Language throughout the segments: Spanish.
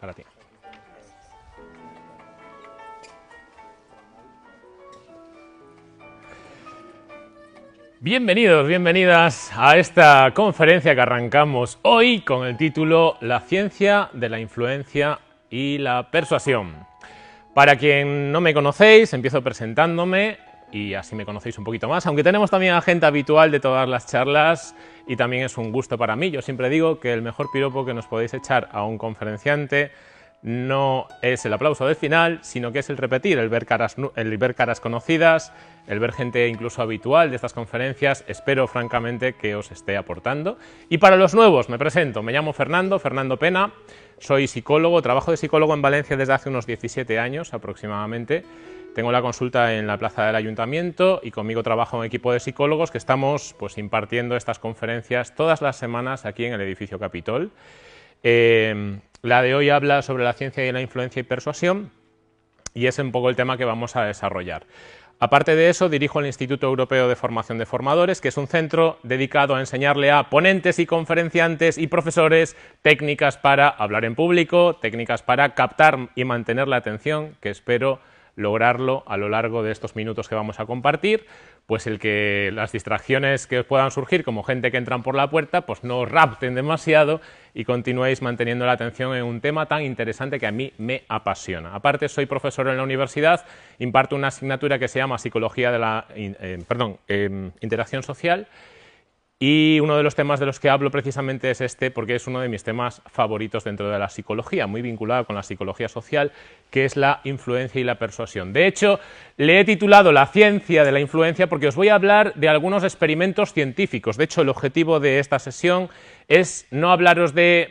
para ti. Bienvenidos, bienvenidas a esta conferencia que arrancamos hoy con el título La ciencia de la influencia y la persuasión. Para quien no me conocéis, empiezo presentándome y así me conocéis un poquito más, aunque tenemos también a gente habitual de todas las charlas y también es un gusto para mí. Yo siempre digo que el mejor piropo que nos podéis echar a un conferenciante no es el aplauso del final, sino que es el repetir, el ver caras conocidas, el ver gente incluso habitual de estas conferencias. Espero francamente que os esté aportando. Y para los nuevos, me presento, me llamo Fernando Pena, soy psicólogo, trabajo de psicólogo en Valencia desde hace unos 17 años aproximadamente. Tengo la consulta en la plaza del ayuntamiento y conmigo trabaja un equipo de psicólogos que estamos pues impartiendo estas conferencias todas las semanas aquí en el edificio Capitol. La de hoy habla sobre la ciencia y la influencia y persuasión y es un poco el tema que vamos a desarrollar. Aparte de eso, dirijo el Instituto Europeo de Formación de Formadores, que es un centro dedicado a enseñarle a ponentes y conferenciantes y profesores técnicas para hablar en público, técnicas para captar y mantener la atención, que espero lograrlo a lo largo de estos minutos que vamos a compartir, pues el que las distracciones que os puedan surgir, como gente que entran por la puerta, pues no os rapten demasiado y continuéis manteniendo la atención en un tema tan interesante que a mí me apasiona. Aparte, soy profesor en la universidad, imparto una asignatura que se llama Psicología de la Interacción Social, y uno de los temas de los que hablo precisamente es este, porque es uno de mis temas favoritos dentro de la psicología, muy vinculado con la psicología social, que es la influencia y la persuasión. De hecho, le he titulado La ciencia de la influencia porque os voy a hablar de algunos experimentos científicos. De hecho, el objetivo de esta sesión es no hablaros de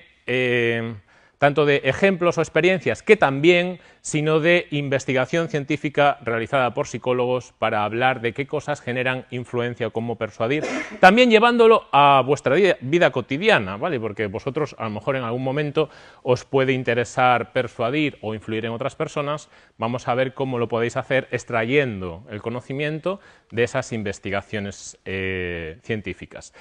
tanto de ejemplos o experiencias, que también, sino de investigación científica realizada por psicólogos para hablar de qué cosas generan influencia o cómo persuadir, también llevándolo a vuestra vida cotidiana, ¿vale? Porque vosotros a lo mejor en algún momento os puede interesar persuadir o influir en otras personas. Vamos a ver cómo lo podéis hacer extrayendo el conocimiento de esas investigaciones científicas.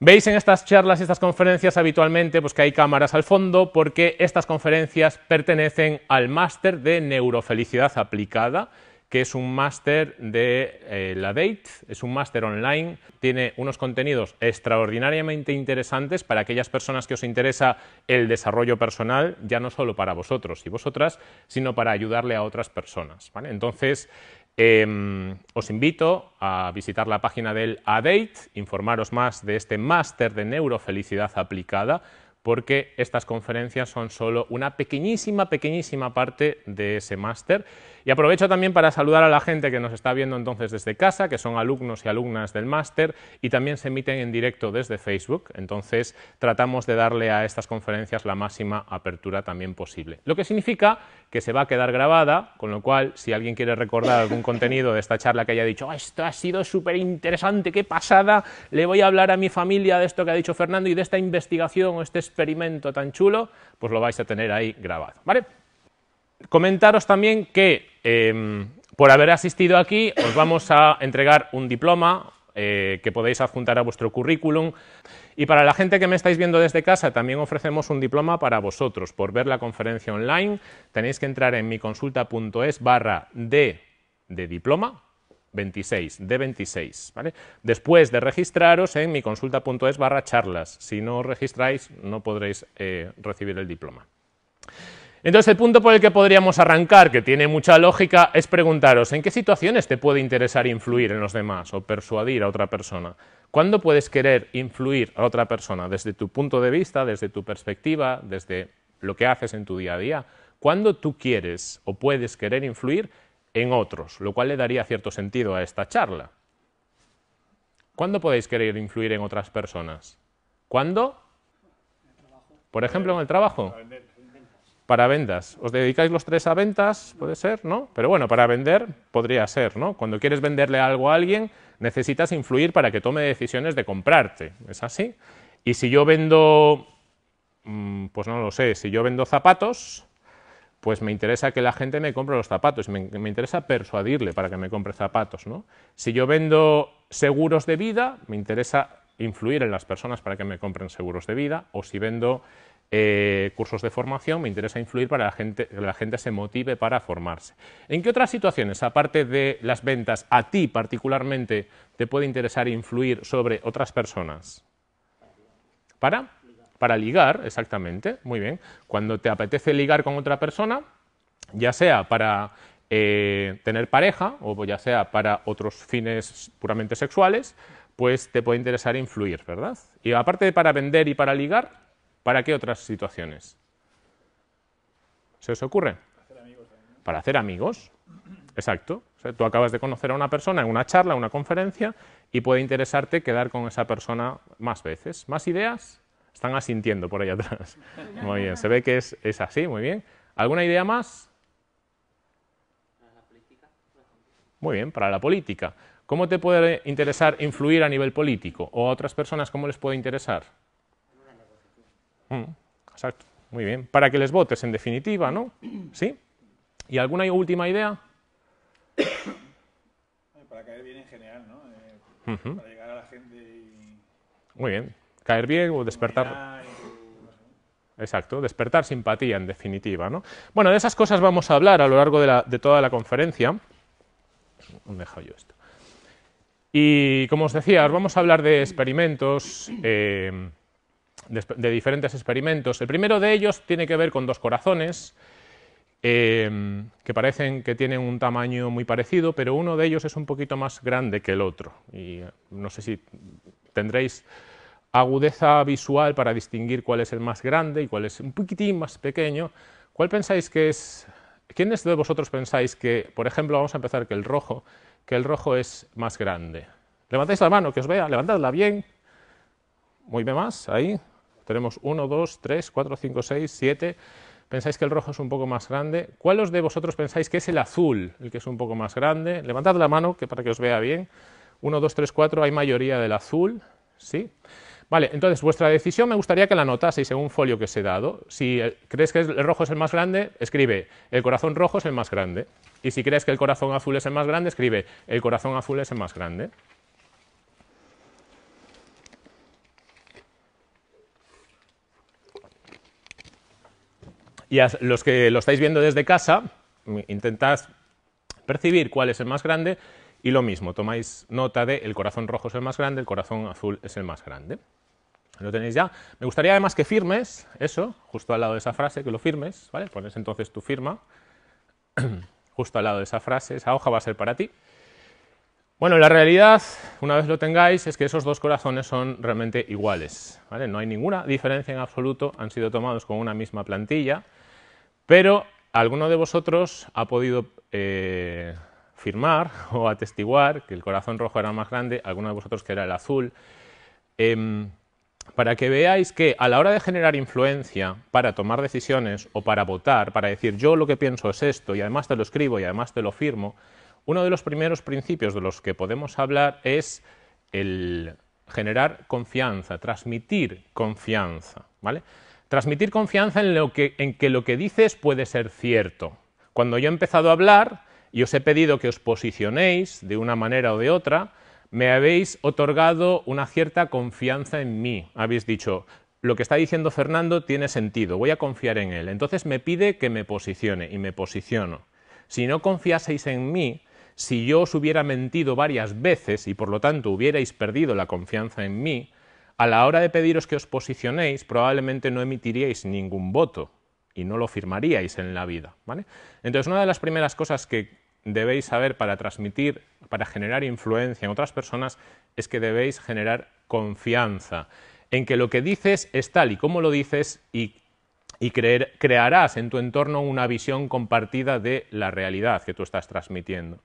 Veis en estas charlas y estas conferencias habitualmente pues, que hay cámaras al fondo porque estas conferencias pertenecen al Máster de Neurofelicidad Aplicada, que es un máster de la ADEIT, es un máster online, tiene unos contenidos extraordinariamente interesantes para aquellas personas que os interesa el desarrollo personal, ya no solo para vosotros y vosotras, sino para ayudarle a otras personas, ¿vale? Entonces, os invito a visitar la página del ADEIT, informaros más de este máster de neurofelicidad aplicada, porque estas conferencias son solo una pequeñísima parte de ese máster. Y aprovecho también para saludar a la gente que nos está viendo entonces desde casa, que son alumnos y alumnas del máster, y también se emiten en directo desde Facebook. Entonces, tratamos de darle a estas conferencias la máxima apertura también posible. Lo que significa que se va a quedar grabada, con lo cual, si alguien quiere recordar algún contenido de esta charla que haya dicho, oh, esto ha sido súper interesante, qué pasada, le voy a hablar a mi familia de esto que ha dicho Fernando y de esta investigación o este experimento tan chulo, pues lo vais a tener ahí grabado, ¿vale? Comentaros también que por haber asistido aquí os vamos a entregar un diploma que podéis adjuntar a vuestro currículum. Y para la gente que me estáis viendo desde casa, también ofrecemos un diploma para vosotros. Por ver la conferencia online, tenéis que entrar en miconsulta.es /D de diploma 26, D26, ¿vale? Después de registraros en miconsulta.es /charlas. Si no os registráis, no podréis recibir el diploma. Entonces, el punto por el que podríamos arrancar, que tiene mucha lógica, es preguntaros ¿en qué situaciones te puede interesar influir en los demás o persuadir a otra persona? ¿Cuándo puedes querer influir a otra persona? Desde tu punto de vista, desde tu perspectiva, desde lo que haces en tu día a día. ¿Cuándo tú quieres o puedes querer influir en otros? Lo cual le daría cierto sentido a esta charla. ¿Cuándo podéis querer influir en otras personas? ¿Cuándo? Por ejemplo, en el trabajo. Para ventas. ¿Os dedicáis los tres a ventas? Puede ser, ¿no? Pero bueno, para vender podría ser, ¿no? Cuando quieres venderle algo a alguien, necesitas influir para que tome decisiones de comprarte. ¿Es así? Y si yo vendo, pues no lo sé, si yo vendo zapatos, pues me interesa que la gente me compre los zapatos. Me interesa persuadirle para que me compre zapatos, ¿no? Si yo vendo seguros de vida, me interesa influir en las personas para que me compren seguros de vida. O si vendo cursos de formación, me interesa influir para que la gente se motive para formarse. ¿En qué otras situaciones, aparte de las ventas, a ti particularmente te puede interesar influir sobre otras personas? Para ligar, exactamente, muy bien. Cuando te apetece ligar con otra persona, ya sea para tener pareja o ya sea para otros fines puramente sexuales, pues te puede interesar influir, ¿verdad? Y aparte de para vender y para ligar, ¿para qué otras situaciones? ¿Se os ocurre? Para hacer amigos también, ¿no? Para hacer amigos, exacto. O sea, tú acabas de conocer a una persona en una charla, en una conferencia, y puede interesarte quedar con esa persona más veces. ¿Más ideas? Están asintiendo por ahí atrás. Muy bien, se ve que es así, muy bien. ¿Alguna idea más? Muy bien, para la política. ¿Cómo te puede interesar influir a nivel político? ¿O a otras personas cómo les puede interesar? Exacto, muy bien. Para que les votes, en definitiva, ¿no? ¿Sí? ¿Y alguna última idea? Para caer bien en general, ¿no? Para llegar a la gente y... Muy bien. Caer bien o despertar... Exacto, despertar simpatía, en definitiva, ¿no? Bueno, de esas cosas vamos a hablar a lo largo de toda la conferencia. ¿Dónde he dejado yo esto? Y, como os decía, vamos a hablar de experimentos... de diferentes experimentos. El primero de ellos tiene que ver con dos corazones que parecen que tienen un tamaño muy parecido, pero uno de ellos es un poquito más grande que el otro. Y no sé si tendréis agudeza visual para distinguir cuál es el más grande y cuál es un poquitín más pequeño. ¿Cuál pensáis que es? ¿Quiénes de vosotros pensáis que, por ejemplo, vamos a empezar que el rojo es más grande? Levantáis la mano, que os vea, levantadla bien. Muy bien, más, ahí. Tenemos 1, 2, 3, 4, 5, 6, 7. Pensáis que el rojo es un poco más grande. ¿Cuáles de vosotros pensáis que es el azul, el que es un poco más grande? Levantad la mano que para que os vea bien. 1, 2, 3, 4, hay mayoría del azul. ¿Sí? Vale, entonces vuestra decisión me gustaría que la anotaseis en un folio que os he dado. Si crees que el rojo es el más grande, escribe el corazón rojo es el más grande. Y si crees que el corazón azul es el más grande, escribe el corazón azul es el más grande. Y a los que lo estáis viendo desde casa, intentad percibir cuál es el más grande y lo mismo, tomáis nota de el corazón rojo es el más grande, el corazón azul es el más grande. ¿Lo tenéis ya? Me gustaría además que firmes eso, justo al lado de esa frase, que lo firmes, ¿vale? Pones entonces tu firma justo al lado de esa frase, esa hoja va a ser para ti. Bueno, la realidad, una vez lo tengáis, es que esos dos corazones son realmente iguales, ¿vale? No hay ninguna diferencia en absoluto, han sido tomados con una misma plantilla. Pero alguno de vosotros ha podido firmar o atestiguar que el corazón rojo era más grande, alguno de vosotros que era el azul, para que veáis que a la hora de generar influencia para tomar decisiones o para votar, para decir yo lo que pienso es esto y además te lo escribo y además te lo firmo, uno de los primeros principios de los que podemos hablar es el generar confianza, transmitir confianza, ¿vale? Transmitir confianza en que lo que dices puede ser cierto. Cuando yo he empezado a hablar y os he pedido que os posicionéis de una manera o de otra, me habéis otorgado una cierta confianza en mí. Habéis dicho, lo que está diciendo Fernando tiene sentido, voy a confiar en él. Entonces me pide que me posicione y me posiciono. Si no confiaseis en mí, si yo os hubiera mentido varias veces y por lo tanto hubierais perdido la confianza en mí, a la hora de pediros que os posicionéis, probablemente no emitiríais ningún voto y no lo firmaríais en la vida, ¿vale? Entonces, una de las primeras cosas que debéis saber para transmitir, para generar influencia en otras personas, es que debéis generar confianza en que lo que dices es tal y como lo dices y crearás en tu entorno una visión compartida de la realidad que tú estás transmitiendo.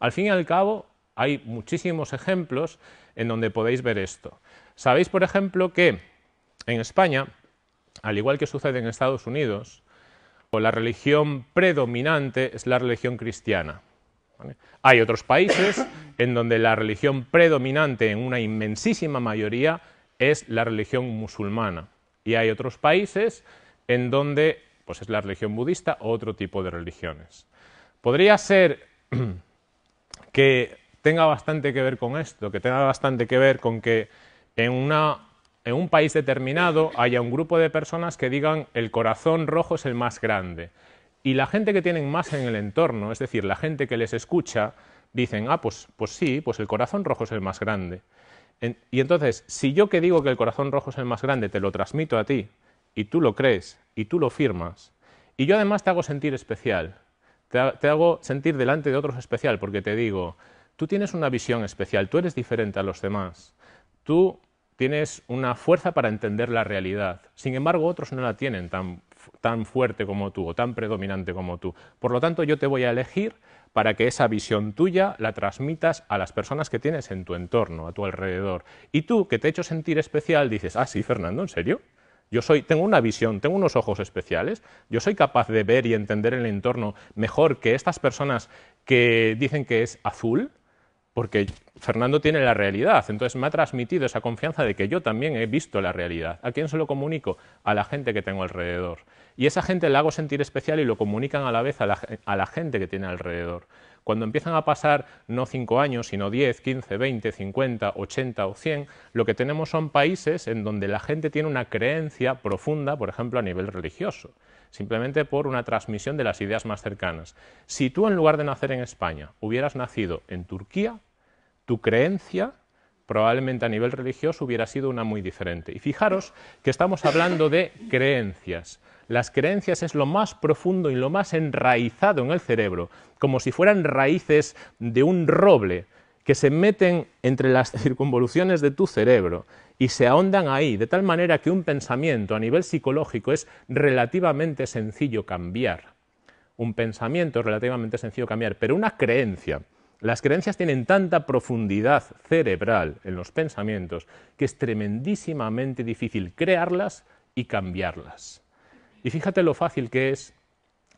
Al fin y al cabo, hay muchísimos ejemplos en donde podéis ver esto. Sabéis, por ejemplo, que en España, al igual que sucede en Estados Unidos, la religión predominante es la religión cristiana, ¿vale? Hay otros países en donde la religión predominante en una inmensísima mayoría es la religión musulmana. Y hay otros países en donde pues, es la religión budista o otro tipo de religiones. Podría ser que tenga bastante que ver con esto, que tenga bastante que ver con que en una en un país determinado haya un grupo de personas que digan el corazón rojo es el más grande, y la gente que tienen más en el entorno, es decir, la gente que les escucha, dicen, ah, pues sí, pues el corazón rojo es el más grande. Y entonces, si yo que digo que el corazón rojo es el más grande te lo transmito a ti, y tú lo crees, y tú lo firmas, y yo además te hago sentir especial, te hago sentir delante de otros especial, porque te digo, tú tienes una visión especial, tú eres diferente a los demás, tú tienes una fuerza para entender la realidad, sin embargo otros no la tienen tan fuerte como tú o tan predominante como tú, por lo tanto yo te voy a elegir para que esa visión tuya la transmitas a las personas que tienes en tu entorno, a tu alrededor, y tú que te he hecho sentir especial dices, ah sí, Fernando, ¿en serio? Yo tengo una visión, tengo unos ojos especiales, yo soy capaz de ver y entender el entorno mejor que estas personas que dicen que es azul, porque Fernando tiene la realidad, entonces me ha transmitido esa confianza de que yo también he visto la realidad. ¿A quién se lo comunico? A la gente que tengo alrededor. Y esa gente la hago sentir especial y lo comunican a la vez a la gente que tiene alrededor. Cuando empiezan a pasar no 5 años, sino 10, 15, 20, 50, 80 o 100, lo que tenemos son países en donde la gente tiene una creencia profunda, por ejemplo, a nivel religioso, simplemente por una transmisión de las ideas más cercanas. Si tú, en lugar de nacer en España, hubieras nacido en Turquía, tu creencia probablemente a nivel religioso hubiera sido una muy diferente. Y fijaros que estamos hablando de creencias. Las creencias es lo más profundo y lo más enraizado en el cerebro, como si fueran raíces de un roble que se meten entre las circunvoluciones de tu cerebro y se ahondan ahí, de tal manera que un pensamiento a nivel psicológico es relativamente sencillo cambiar. Un pensamiento es relativamente sencillo cambiar, pero una creencia... Las creencias tienen tanta profundidad cerebral en los pensamientos que es tremendísimamente difícil crearlas y cambiarlas. Y fíjate lo fácil que es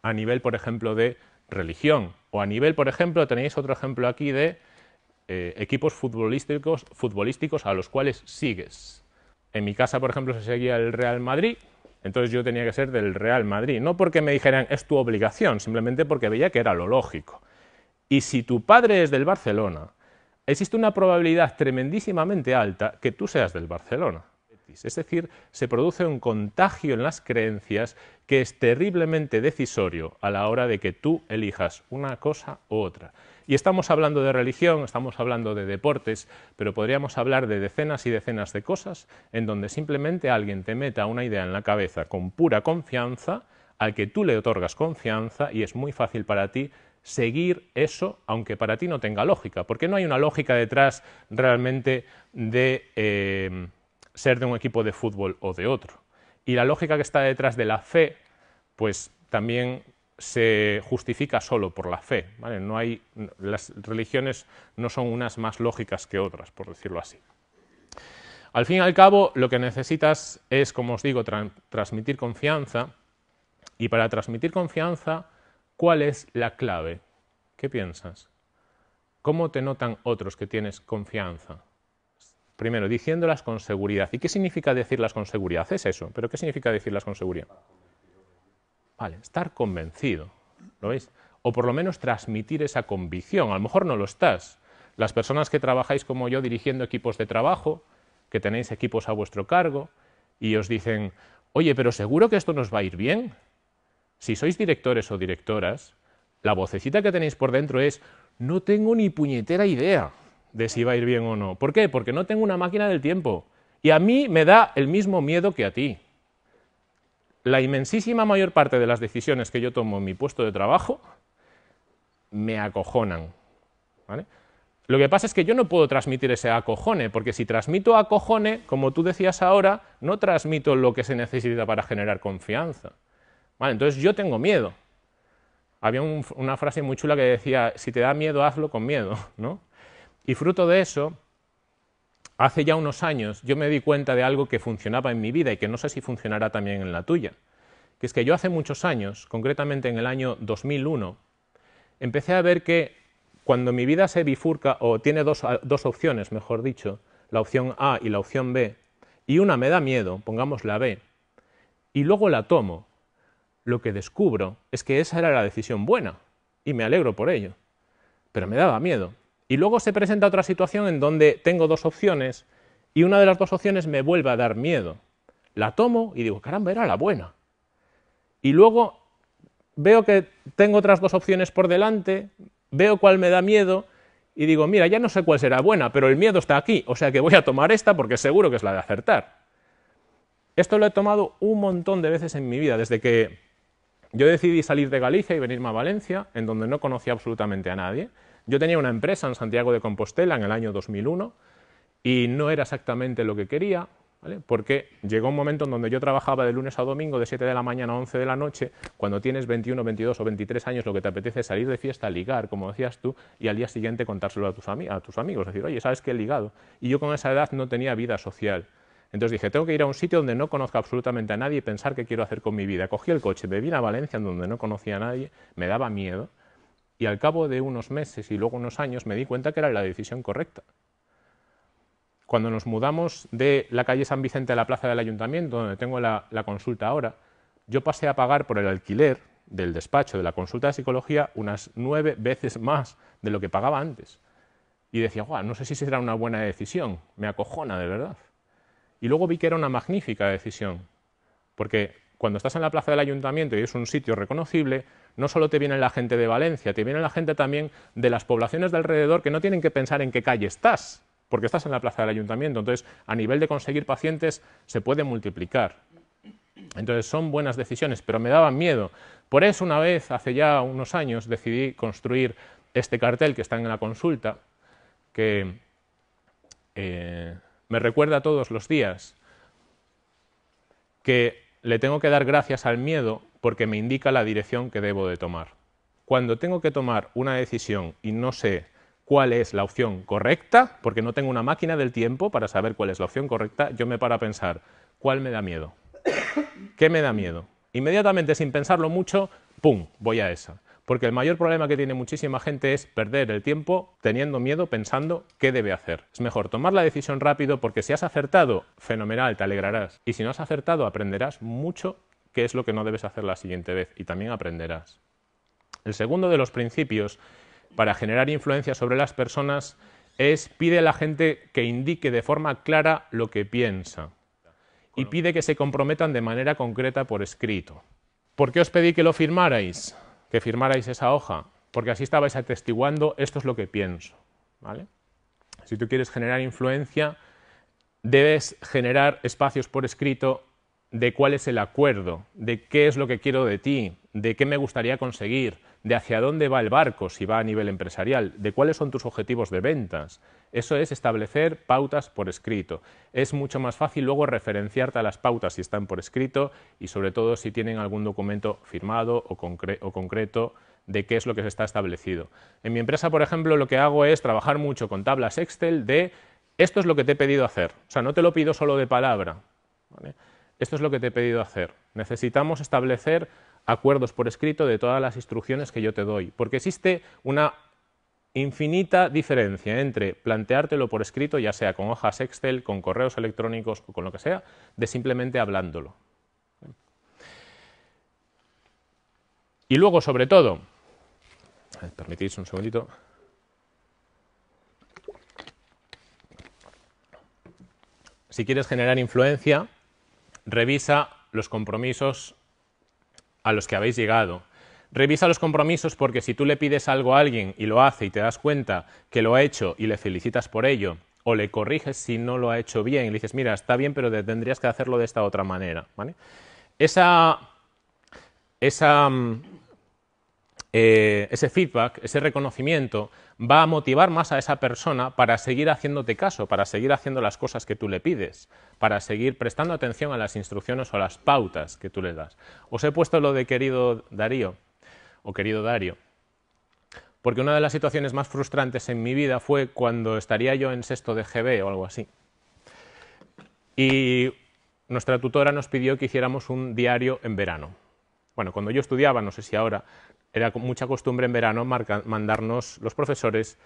a nivel, por ejemplo, de religión, o a nivel, por ejemplo, tenéis otro ejemplo aquí de equipos futbolísticos a los cuales sigues. En mi casa, por ejemplo, se seguía el Real Madrid, entonces yo tenía que ser del Real Madrid, no porque me dijeran es tu obligación, simplemente porque veía que era lo lógico. Y si tu padre es del Barcelona, existe una probabilidad tremendísimamente alta que tú seas del Barcelona. Es decir, se produce un contagio en las creencias que es terriblemente decisorio a la hora de que tú elijas una cosa u otra. Y estamos hablando de religión, estamos hablando de deportes, pero podríamos hablar de decenas y decenas de cosas en donde simplemente alguien te meta una idea en la cabeza con pura confianza, al que tú le otorgas confianza y es muy fácil para ti seguir eso, aunque para ti no tenga lógica, porque no hay una lógica detrás realmente de ser de un equipo de fútbol o de otro. Y la lógica que está detrás de la fe, pues también se justifica solo por la fe, ¿vale? No hay, las religiones no son unas más lógicas que otras, por decirlo así. Al fin y al cabo, lo que necesitas es, como os digo, transmitir confianza, y para transmitir confianza, ¿cuál es la clave? ¿Qué piensas? ¿Cómo te notan otros que tienes confianza? Primero, diciéndolas con seguridad. ¿Y qué significa decirlas con seguridad? Es eso, pero ¿qué significa decirlas con seguridad? Vale, estar convencido, ¿lo veis? O por lo menos transmitir esa convicción, a lo mejor no lo estás. Las personas que trabajáis como yo dirigiendo equipos de trabajo, que tenéis equipos a vuestro cargo, y os dicen, oye, pero ¿seguro que esto nos va a ir bien? Si sois directores o directoras, la vocecita que tenéis por dentro es no tengo ni puñetera idea de si va a ir bien o no. ¿Por qué? Porque no tengo una máquina del tiempo. Y a mí me da el mismo miedo que a ti. La inmensísima mayor parte de las decisiones que yo tomo en mi puesto de trabajo me acojonan, ¿vale? Lo que pasa es que yo no puedo transmitir ese acojone, porque si transmito acojone, como tú decías ahora, no transmito lo que se necesita para generar confianza. Vale, entonces yo tengo miedo. Había una frase muy chula que decía, si te da miedo, hazlo con miedo, ¿no? Y fruto de eso, hace ya unos años yo me di cuenta de algo que funcionaba en mi vida y que no sé si funcionará también en la tuya. Que es que yo hace muchos años, concretamente en el año 2001, empecé a ver que cuando mi vida se bifurca, o tiene dos opciones, mejor dicho, la opción A y la opción B, y una me da miedo, pongamos la B, y luego la tomo, lo que descubro es que esa era la decisión buena, y me alegro por ello, pero me daba miedo. Y luego se presenta otra situación en donde tengo dos opciones y una de las dos opciones me vuelve a dar miedo. La tomo y digo, caramba, era la buena. Y luego veo que tengo otras dos opciones por delante, veo cuál me da miedo y digo, mira, ya no sé cuál será buena, pero el miedo está aquí, o sea que voy a tomar esta porque seguro que es la de acertar. Esto lo he tomado un montón de veces en mi vida, desde que yo decidí salir de Galicia y venirme a Valencia, en donde no conocía absolutamente a nadie. Yo tenía una empresa en Santiago de Compostela en el año 2001 y no era exactamente lo que quería, ¿vale? Porque llegó un momento en donde yo trabajaba de lunes a domingo de 7 de la mañana a 11 de la noche, cuando tienes 21, 22 o 23 años lo que te apetece es salir de fiesta, ligar, como decías tú, y al día siguiente contárselo a tus amigos, decir, oye, ¿sabes qué he ligado? Y yo con esa edad no tenía vida social. Entonces dije, tengo que ir a un sitio donde no conozca absolutamente a nadie y pensar qué quiero hacer con mi vida. Cogí el coche, me vine a Valencia, en donde no conocía a nadie, me daba miedo, y al cabo de unos meses y luego unos años me di cuenta que era la decisión correcta. Cuando nos mudamos de la calle San Vicente a la plaza del Ayuntamiento, donde tengo la consulta ahora, yo pasé a pagar por el alquiler del despacho de la consulta de psicología unas 9 veces más de lo que pagaba antes. Y decía, guau, no sé si será una buena decisión, me acojona de verdad. Y luego vi que era una magnífica decisión, porque cuando estás en la plaza del Ayuntamiento y es un sitio reconocible, no solo te viene la gente de Valencia, te viene la gente también de las poblaciones de alrededor que no tienen que pensar en qué calle estás, porque estás en la plaza del Ayuntamiento. Entonces, a nivel de conseguir pacientes, se puede multiplicar. Entonces, son buenas decisiones, pero me daban miedo. Por eso, una vez, hace ya unos años, decidí construir este cartel que está en la consulta, que me recuerda todos los días que le tengo que dar gracias al miedo porque me indica la dirección que debo de tomar. Cuando tengo que tomar una decisión y no sé cuál es la opción correcta, porque no tengo una máquina del tiempo para saber cuál es la opción correcta, yo me paro a pensar, ¿cuál me da miedo? ¿Qué me da miedo? Inmediatamente, sin pensarlo mucho, ¡pum!, voy a esa. Porque el mayor problema que tiene muchísima gente es perder el tiempo teniendo miedo, pensando qué debe hacer. Es mejor tomar la decisión rápido porque si has acertado, fenomenal, te alegrarás. Y si no has acertado, aprenderás mucho qué es lo que no debes hacer la siguiente vez y también aprenderás. El segundo de los principios para generar influencia sobre las personas es pide a la gente que indique de forma clara lo que piensa y pide que se comprometan de manera concreta por escrito. ¿Por qué os pedí que lo firmarais? Que firmarais esa hoja, porque así estabais atestiguando, esto es lo que pienso, ¿vale? Si tú quieres generar influencia, debes generar espacios por escrito de cuál es el acuerdo, de qué es lo que quiero de ti, de qué me gustaría conseguir, de hacia dónde va el barco, si va a nivel empresarial, de cuáles son tus objetivos de ventas. Eso es establecer pautas por escrito. Es mucho más fácil luego referenciarte a las pautas si están por escrito y sobre todo si tienen algún documento firmado o concreto de qué es lo que se está establecido. En mi empresa, por ejemplo, lo que hago es trabajar mucho con tablas Excel de esto es lo que te he pedido hacer. O sea, no te lo pido solo de palabra, ¿vale? Esto es lo que te he pedido hacer. Necesitamos establecer acuerdos por escrito de todas las instrucciones que yo te doy, porque existe una infinita diferencia entre planteártelo por escrito, ya sea con hojas Excel, con correos electrónicos o con lo que sea, de simplemente hablándolo. Y luego, sobre todo, permitís un segundito. Si quieres generar influencia, revisa los compromisos a los que habéis llegado. Revisa los compromisos porque si tú le pides algo a alguien y lo hace y te das cuenta que lo ha hecho y le felicitas por ello, o le corriges si no lo ha hecho bien y le dices, mira, está bien, pero tendrías que hacerlo de esta otra manera, ¿vale? Ese feedback, ese reconocimiento, va a motivar más a esa persona para seguir haciéndote caso, para seguir haciendo las cosas que tú le pides, para seguir prestando atención a las instrucciones o a las pautas que tú le das. Os he puesto lo de querido Darío, o querido Dario, porque una de las situaciones más frustrantes en mi vida fue cuando estaría yo en sexto de GB o algo así. Y nuestra tutora nos pidió que hiciéramos un diario en verano. Bueno, cuando yo estudiaba, no sé si ahora, era mucha costumbre en verano mandarnos los profesores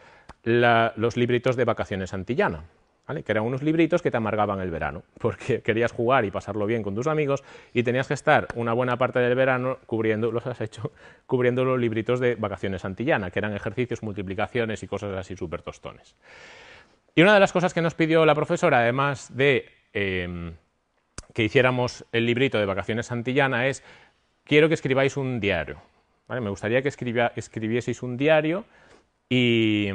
los libritos de Vacaciones Antillana, ¿vale? Que eran unos libritos que te amargaban el verano, porque querías jugar y pasarlo bien con tus amigos y tenías que estar una buena parte del verano cubriendo los libritos de Vacaciones Antillana, que eran ejercicios, multiplicaciones y cosas así súper tostones. Y una de las cosas que nos pidió la profesora, además de que hiciéramos el librito de Vacaciones Santillana, es: quiero que escribáis un diario. ¿Vale? Me gustaría que escribieseis un diario, y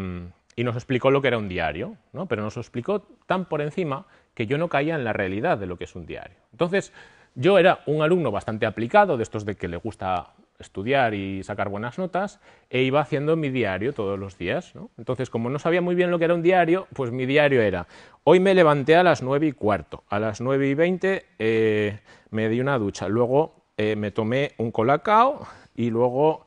nos explicó lo que era un diario, ¿no? Pero nos lo explicó tan por encima que yo no caía en la realidad de lo que es un diario. Entonces, yo era un alumno bastante aplicado, de estos de que le gusta estudiar y sacar buenas notas, e iba haciendo mi diario todos los días, ¿no? Entonces, como no sabía muy bien lo que era un diario, pues mi diario era: hoy me levanté a las 9:15, a las 9:20 me di una ducha, luego me tomé un colacao y luego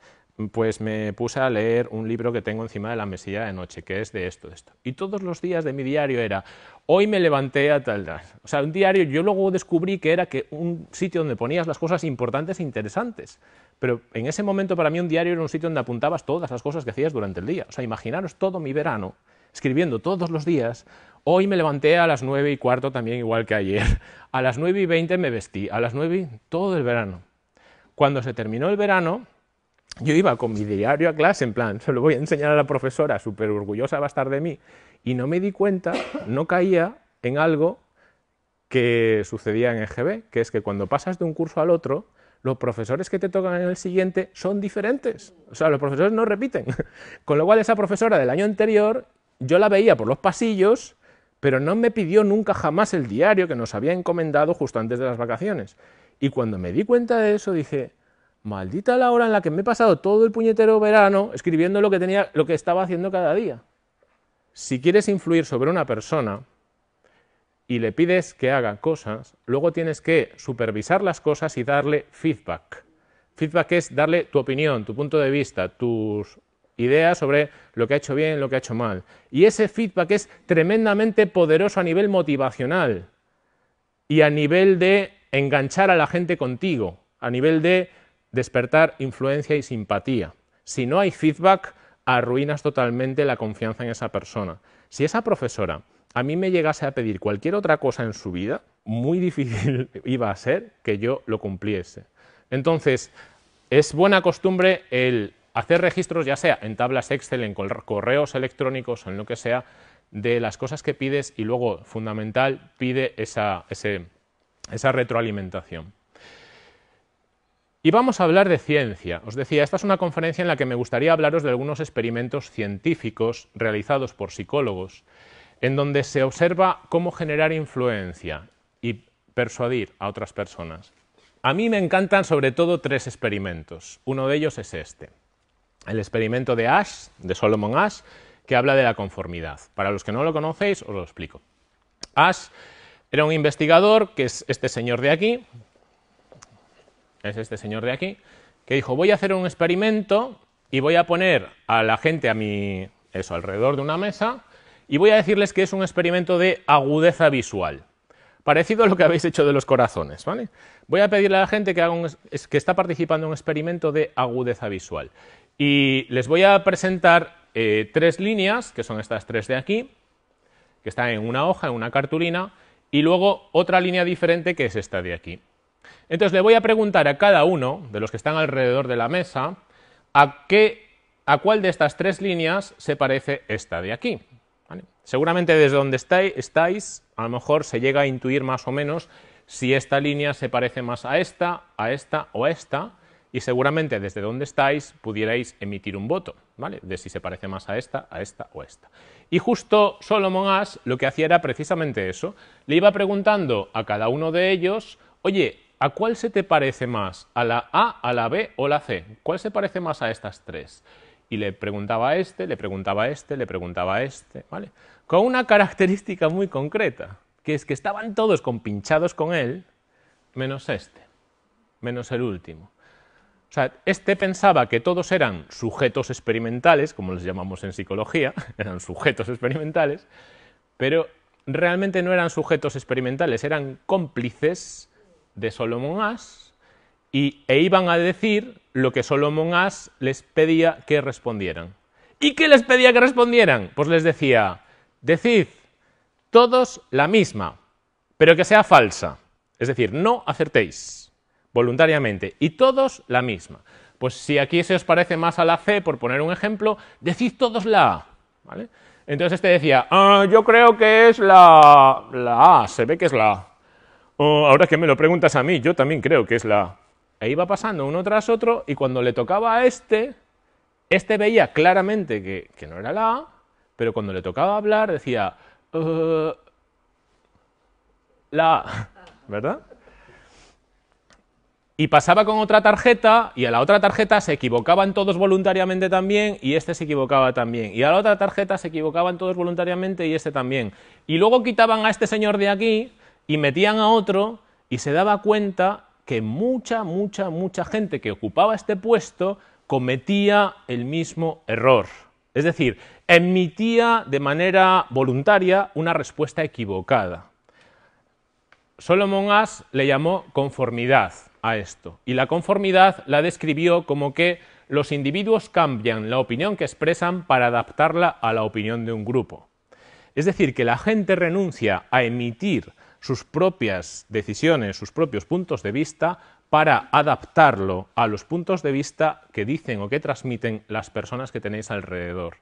pues me puse a leer un libro que tengo encima de la mesilla de noche, que es de esto, de esto. Y todos los días de mi diario era: hoy me levanté a tal, tal. O sea, un diario, yo luego descubrí que era un sitio donde ponías las cosas importantes e interesantes. Pero en ese momento para mí un diario era un sitio donde apuntabas todas las cosas que hacías durante el día. O sea, imaginaros todo mi verano escribiendo todos los días: hoy me levanté a las 9:15, también igual que ayer, a las 9:20 me vestí, a las 9, todo el verano. Cuando se terminó el verano, yo iba con mi diario a clase, en plan, se lo voy a enseñar a la profesora, súper orgullosa va a estar de mí, y no me di cuenta, no caía en algo que sucedía en EGB, que es que cuando pasas de un curso al otro, los profesores que te tocan en el siguiente son diferentes. O sea, los profesores no repiten. Con lo cual, esa profesora del año anterior, yo la veía por los pasillos, pero no me pidió nunca jamás el diario que nos había encomendado justo antes de las vacaciones. Y cuando me di cuenta de eso, dije: maldita la hora en la que me he pasado todo el puñetero verano escribiendo lo que estaba haciendo cada día. Si quieres influir sobre una persona y le pides que haga cosas, luego tienes que supervisar las cosas y darle feedback. Feedback es darle tu opinión, tu punto de vista, tus ideas sobre lo que ha hecho bien, lo que ha hecho mal. Y ese feedback es tremendamente poderoso a nivel motivacional y a nivel de enganchar a la gente contigo, a nivel de despertar influencia y simpatía. Si no hay feedback, arruinas totalmente la confianza en esa persona. Si esa profesora a mí me llegase a pedir cualquier otra cosa en su vida, muy difícil iba a ser que yo lo cumpliese. Entonces, es buena costumbre el hacer registros, ya sea en tablas Excel, en correos electrónicos, en lo que sea, de las cosas que pides, y luego, fundamental, pide esa retroalimentación. Y vamos a hablar de ciencia. Os decía, esta es una conferencia en la que me gustaría hablaros de algunos experimentos científicos realizados por psicólogos, en donde se observa cómo generar influencia y persuadir a otras personas. A mí me encantan sobre todo tres experimentos. Uno de ellos es este, el experimento de Asch, de Solomon Asch, que habla de la conformidad. Para los que no lo conocéis, os lo explico. Asch era un investigador, que es este señor de aquí. Es este señor de aquí, que dijo: voy a hacer un experimento y voy a poner a la gente alrededor de una mesa y voy a decirles que es un experimento de agudeza visual, parecido a lo que habéis hecho de los corazones, ¿vale? Voy a pedirle a la gente que haga que está participando en un experimento de agudeza visual, y les voy a presentar tres líneas, que son estas tres de aquí, que están en una hoja, en una cartulina, y luego otra línea diferente, que es esta de aquí. Entonces le voy a preguntar a cada uno de los que están alrededor de la mesa a cuál de estas tres líneas se parece esta de aquí, ¿vale? Seguramente desde donde estáis a lo mejor se llega a intuir más o menos si esta línea se parece más a esta o a esta, y seguramente desde donde estáis pudierais emitir un voto, ¿vale? De si se parece más a esta o a esta. Y justo Solomon Asch lo que hacía era precisamente eso. Le iba preguntando a cada uno de ellos: oye, ¿a cuál se te parece más? ¿A la A, a la B o la C? ¿Cuál se parece más a estas tres? Y le preguntaba a este, le preguntaba a este, le preguntaba a este, ¿vale? Con una característica muy concreta, que es que estaban todos compinchados con él, menos este, menos el último. O sea, este pensaba que todos eran sujetos experimentales, como les llamamos en psicología, eran sujetos experimentales, pero realmente no eran sujetos experimentales, eran cómplices de Solomon Asch, e iban a decir lo que Solomon Asch les pedía que respondieran. ¿Y qué les pedía que respondieran? Pues les decía: decid todos la misma, pero que sea falsa. Es decir, no acertéis voluntariamente, y todos la misma. Pues si aquí se os parece más a la C, por poner un ejemplo, decid todos la A, ¿vale? Entonces este decía, yo creo que es la A, se ve que es la A. Ahora que me lo preguntas a mí, yo también creo que es la A. E iba pasando uno tras otro y cuando le tocaba a este, este veía claramente que no era la A, pero cuando le tocaba hablar decía, la A, ¿verdad? Y pasaba con otra tarjeta, y a la otra tarjeta se equivocaban todos voluntariamente también, y este se equivocaba también. Y a la otra tarjeta se equivocaban todos voluntariamente, y este también. Y luego quitaban a este señor de aquí, y metían a otro, y se daba cuenta que mucha gente que ocupaba este puesto cometía el mismo error. Es decir, emitía de manera voluntaria una respuesta equivocada. Solomon Asch le llamó conformidad a esto, y la conformidad la describió como que los individuos cambian la opinión que expresan para adaptarla a la opinión de un grupo. Es decir, que la gente renuncia a emitir sus propias decisiones, sus propios puntos de vista, para adaptarlo a los puntos de vista que dicen o que transmiten las personas que tenéis alrededor.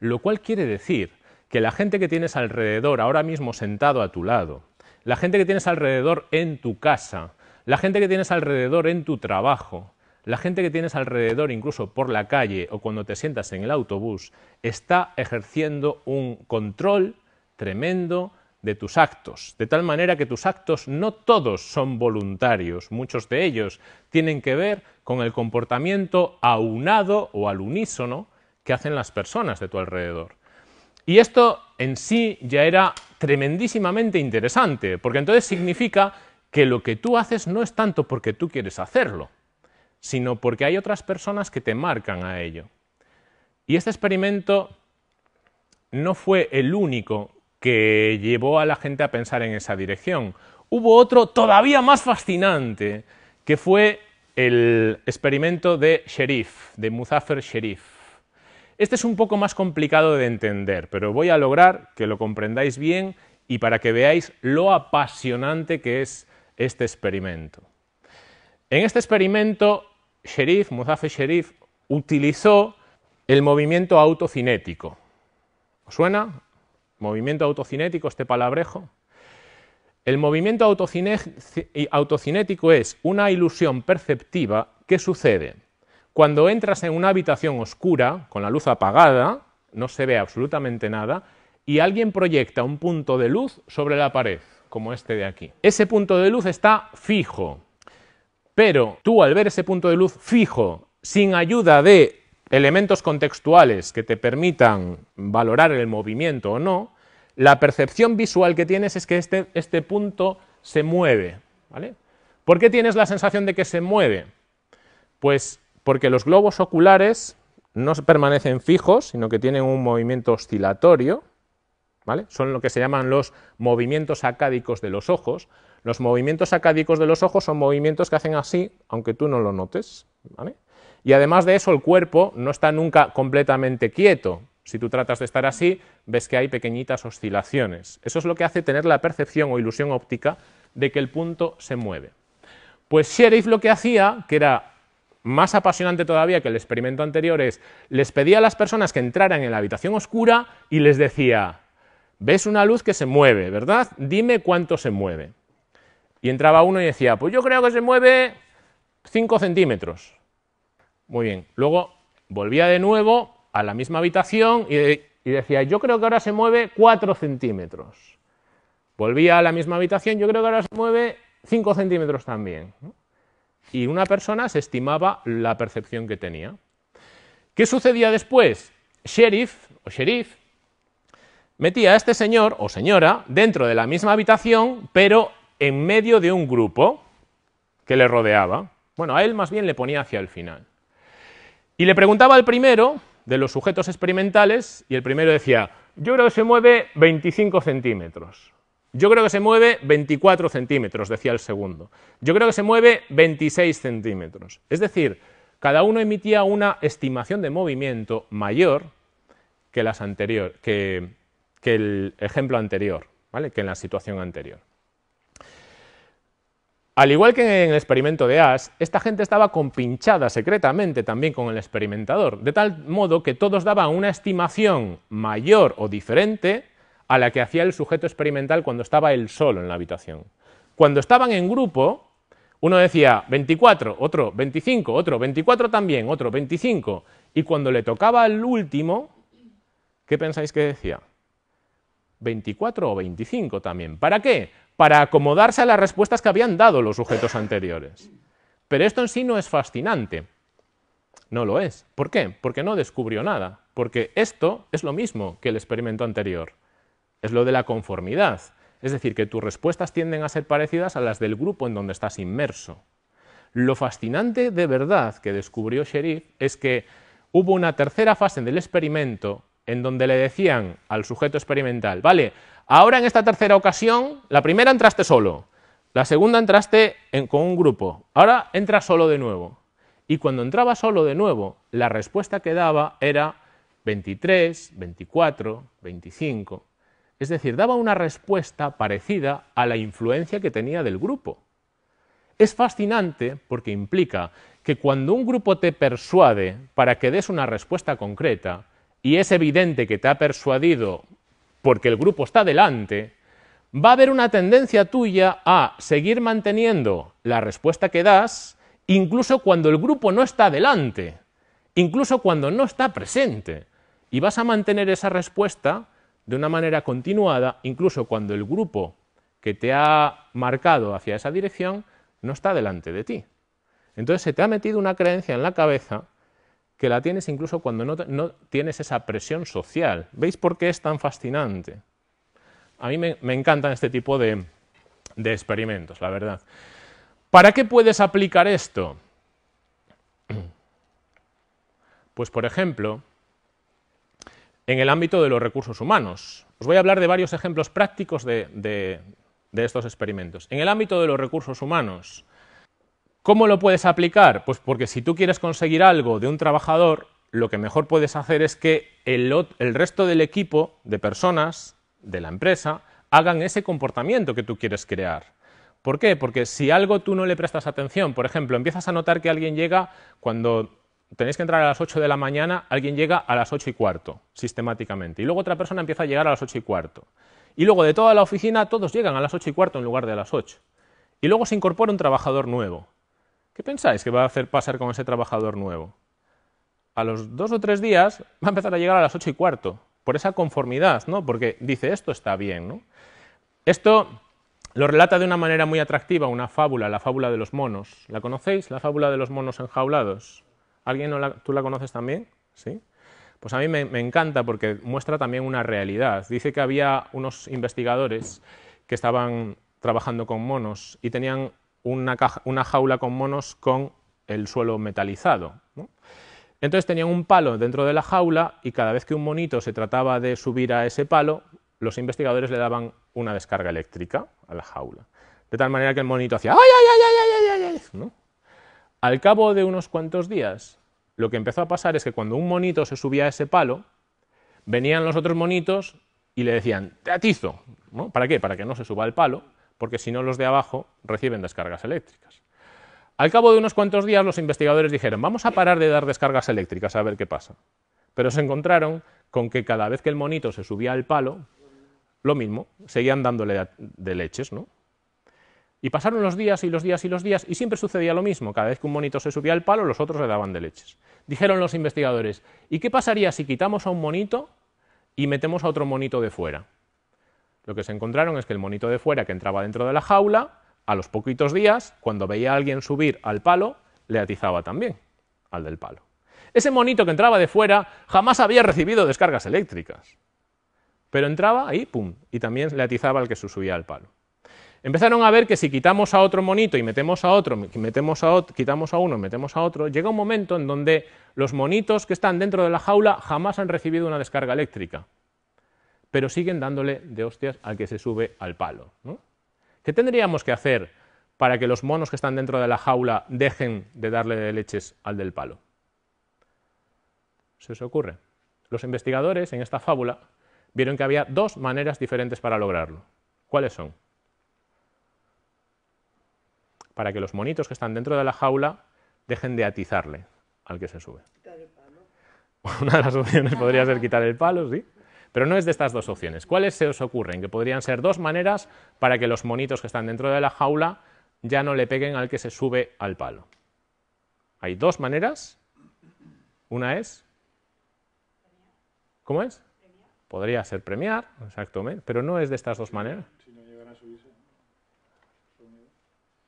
Lo cual quiere decir que la gente que tienes alrededor ahora mismo sentado a tu lado, la gente que tienes alrededor en tu casa, la gente que tienes alrededor en tu trabajo, la gente que tienes alrededor incluso por la calle o cuando te sientas en el autobús, está ejerciendo un control tremendo de tus actos, de tal manera que tus actos no todos son voluntarios, muchos de ellos tienen que ver con el comportamiento aunado o al unísono que hacen las personas de tu alrededor. Y esto en sí ya era tremendísimamente interesante, porque entonces significa que lo que tú haces no es tanto porque tú quieres hacerlo, sino porque hay otras personas que te marcan a ello. Y este experimento no fue el único que llevó a la gente a pensar en esa dirección. Hubo otro todavía más fascinante, que fue el experimento de Sherif, de Muzafer Sherif. Este es un poco más complicado de entender, pero voy a lograr que lo comprendáis bien y para que veáis lo apasionante que es este experimento. En este experimento, Muzafer Sherif utilizó el movimiento autocinético. ¿Os suena? ¿Movimiento autocinético, este palabrejo? El movimiento autocinético es una ilusión perceptiva que sucede cuando entras en una habitación oscura, con la luz apagada, no se ve absolutamente nada, y alguien proyecta un punto de luz sobre la pared, como este de aquí. Ese punto de luz está fijo, pero tú al ver ese punto de luz fijo, sin ayuda de elementos contextuales que te permitan valorar el movimiento o no, la percepción visual que tienes es que este punto se mueve, ¿vale? ¿Por qué tienes la sensación de que se mueve? Pues porque los globos oculares no permanecen fijos, sino que tienen un movimiento oscilatorio, ¿vale? Son lo que se llaman los movimientos acádicos de los ojos. Los movimientos acádicos de los ojos son movimientos que hacen así, aunque tú no lo notes, ¿vale? Y además de eso, el cuerpo no está nunca completamente quieto. Si tú tratas de estar así, ves que hay pequeñitas oscilaciones. Eso es lo que hace tener la percepción o ilusión óptica de que el punto se mueve. Pues Sherif lo que hacía, que era más apasionante todavía que el experimento anterior, es, les pedía a las personas que entraran en la habitación oscura y les decía, ves una luz que se mueve, ¿verdad? Dime cuánto se mueve. Y entraba uno y decía, pues yo creo que se mueve 5 centímetros. Muy bien. Luego volvía de nuevo a la misma habitación y decía, yo creo que ahora se mueve 4 centímetros. Volvía a la misma habitación, yo creo que ahora se mueve 5 centímetros también, ¿no? Y una persona se estimaba la percepción que tenía. ¿Qué sucedía después? Sherif metía a este señor o señora dentro de la misma habitación, pero en medio de un grupo que le rodeaba. Bueno, a él más bien le ponía hacia el final. Y le preguntaba al primero de los sujetos experimentales, y el primero decía, yo creo que se mueve 25 centímetros. Yo creo que se mueve 24 centímetros, decía el segundo. Yo creo que se mueve 26 centímetros. Es decir, cada uno emitía una estimación de movimiento mayor que el ejemplo anterior, ¿vale? Que en la situación anterior. Al igual que en el experimento de Asch, esta gente estaba compinchada secretamente también con el experimentador, de tal modo que todos daban una estimación mayor o diferente a la que hacía el sujeto experimental cuando estaba él solo en la habitación. Cuando estaban en grupo, uno decía 24, otro 25, otro 24 también, otro 25, y cuando le tocaba al último, ¿qué pensáis que decía? 24 o 25 también. ¿Para qué? Para acomodarse a las respuestas que habían dado los sujetos anteriores. Pero esto en sí no es fascinante. No lo es. ¿Por qué? Porque no descubrió nada. Porque esto es lo mismo que el experimento anterior. Es lo de la conformidad. Es decir, que tus respuestas tienden a ser parecidas a las del grupo en donde estás inmerso. Lo fascinante de verdad que descubrió Sherif es que hubo una tercera fase del experimento en donde le decían al sujeto experimental, vale, ahora en esta tercera ocasión, la primera entraste solo, la segunda entraste con un grupo, ahora entras solo de nuevo. Y cuando entraba solo de nuevo, la respuesta que daba era 23, 24, 25. Es decir, daba una respuesta parecida a la influencia que tenía del grupo. Es fascinante porque implica que cuando un grupo te persuade para que des una respuesta concreta, y es evidente que te ha persuadido porque el grupo está delante, va a haber una tendencia tuya a seguir manteniendo la respuesta que das incluso cuando el grupo no está delante, incluso cuando no está presente. Y vas a mantener esa respuesta de una manera continuada incluso cuando el grupo que te ha marcado hacia esa dirección no está delante de ti. Entonces se te ha metido una creencia en la cabeza que la tienes incluso cuando no tienes esa presión social. ¿Veis por qué es tan fascinante? A mí me encantan este tipo de experimentos, la verdad. ¿Para qué puedes aplicar esto? Pues, por ejemplo, en el ámbito de los recursos humanos. Os voy a hablar de varios ejemplos prácticos de estos experimentos. En el ámbito de los recursos humanos, ¿cómo lo puedes aplicar? Pues porque si tú quieres conseguir algo de un trabajador, lo que mejor puedes hacer es que el resto del equipo de personas, de la empresa, hagan ese comportamiento que tú quieres crear. ¿Por qué? Porque si algo tú no le prestas atención, por ejemplo, empiezas a notar que alguien llega cuando tenéis que entrar a las 8 de la mañana, alguien llega a las 8:15, sistemáticamente, y luego otra persona empieza a llegar a las 8:15. Y luego de toda la oficina todos llegan a las 8:15 en lugar de a las 8. Y luego se incorpora un trabajador nuevo. ¿Qué pensáis que va a hacer pasar con ese trabajador nuevo? A los 2 o 3 días va a empezar a llegar a las 8:15, por esa conformidad, ¿no? Porque dice, esto está bien, ¿no? Esto lo relata de una manera muy atractiva una fábula, la fábula de los monos. ¿La conocéis? La fábula de los monos enjaulados. ¿Alguien no tú la conoces también? ¿Sí? Pues a mí me encanta porque muestra también una realidad. Dice que había unos investigadores que estaban trabajando con monos y tenían una jaula con monos con el suelo metalizado, ¿no? Entonces tenían un palo dentro de la jaula y cada vez que un monito se trataba de subir a ese palo, los investigadores le daban una descarga eléctrica a la jaula. De tal manera que el monito hacía ¡ay, ay, ay, ay, ay, ay!, ¿no? Al cabo de unos cuantos días, lo que empezó a pasar es que cuando un monito se subía a ese palo, venían los otros monitos y le decían ¡te atizo!, ¿no? ¿Para qué? Para que no se suba al palo, porque si no los de abajo reciben descargas eléctricas. Al cabo de unos cuantos días los investigadores dijeron, vamos a parar de dar descargas eléctricas a ver qué pasa. Pero se encontraron con que cada vez que el monito se subía al palo, lo mismo, seguían dándole de leches, ¿no? Y pasaron los días y los días y los días y siempre sucedía lo mismo, cada vez que un monito se subía al palo los otros le daban de leches. Dijeron los investigadores, ¿y qué pasaría si quitamos a un monito y metemos a otro monito de fuera? Lo que se encontraron es que el monito de fuera que entraba dentro de la jaula, a los poquitos días, cuando veía a alguien subir al palo, le atizaba también al del palo. Ese monito que entraba de fuera jamás había recibido descargas eléctricas, pero entraba ahí, pum, y también le atizaba al que se subía al palo. Empezaron a ver que si quitamos a otro monito y metemos a otro, quitamos a uno y metemos a otro, llega un momento en donde los monitos que están dentro de la jaula jamás han recibido una descarga eléctrica, pero siguen dándole de hostias al que se sube al palo, ¿no? ¿Qué tendríamos que hacer para que los monos que están dentro de la jaula dejen de darle de leches al del palo? ¿Se os ocurre? Los investigadores en esta fábula vieron que había dos maneras diferentes para lograrlo. ¿Cuáles son? para que los monitos que están dentro de la jaula dejen de atizarle al que se sube. ¿Quitar el palo? Una de las opciones podría ser quitar el palo, sí. Pero no es de estas dos opciones. ¿Cuáles se os ocurren? Que podrían ser dos maneras para que los monitos que están dentro de la jaula ya no le peguen al que se sube al palo. Hay dos maneras. Una es... ¿Cómo es? Podría ser premiar, exactamente, pero no es de estas dos maneras. Si no llegan a subirse.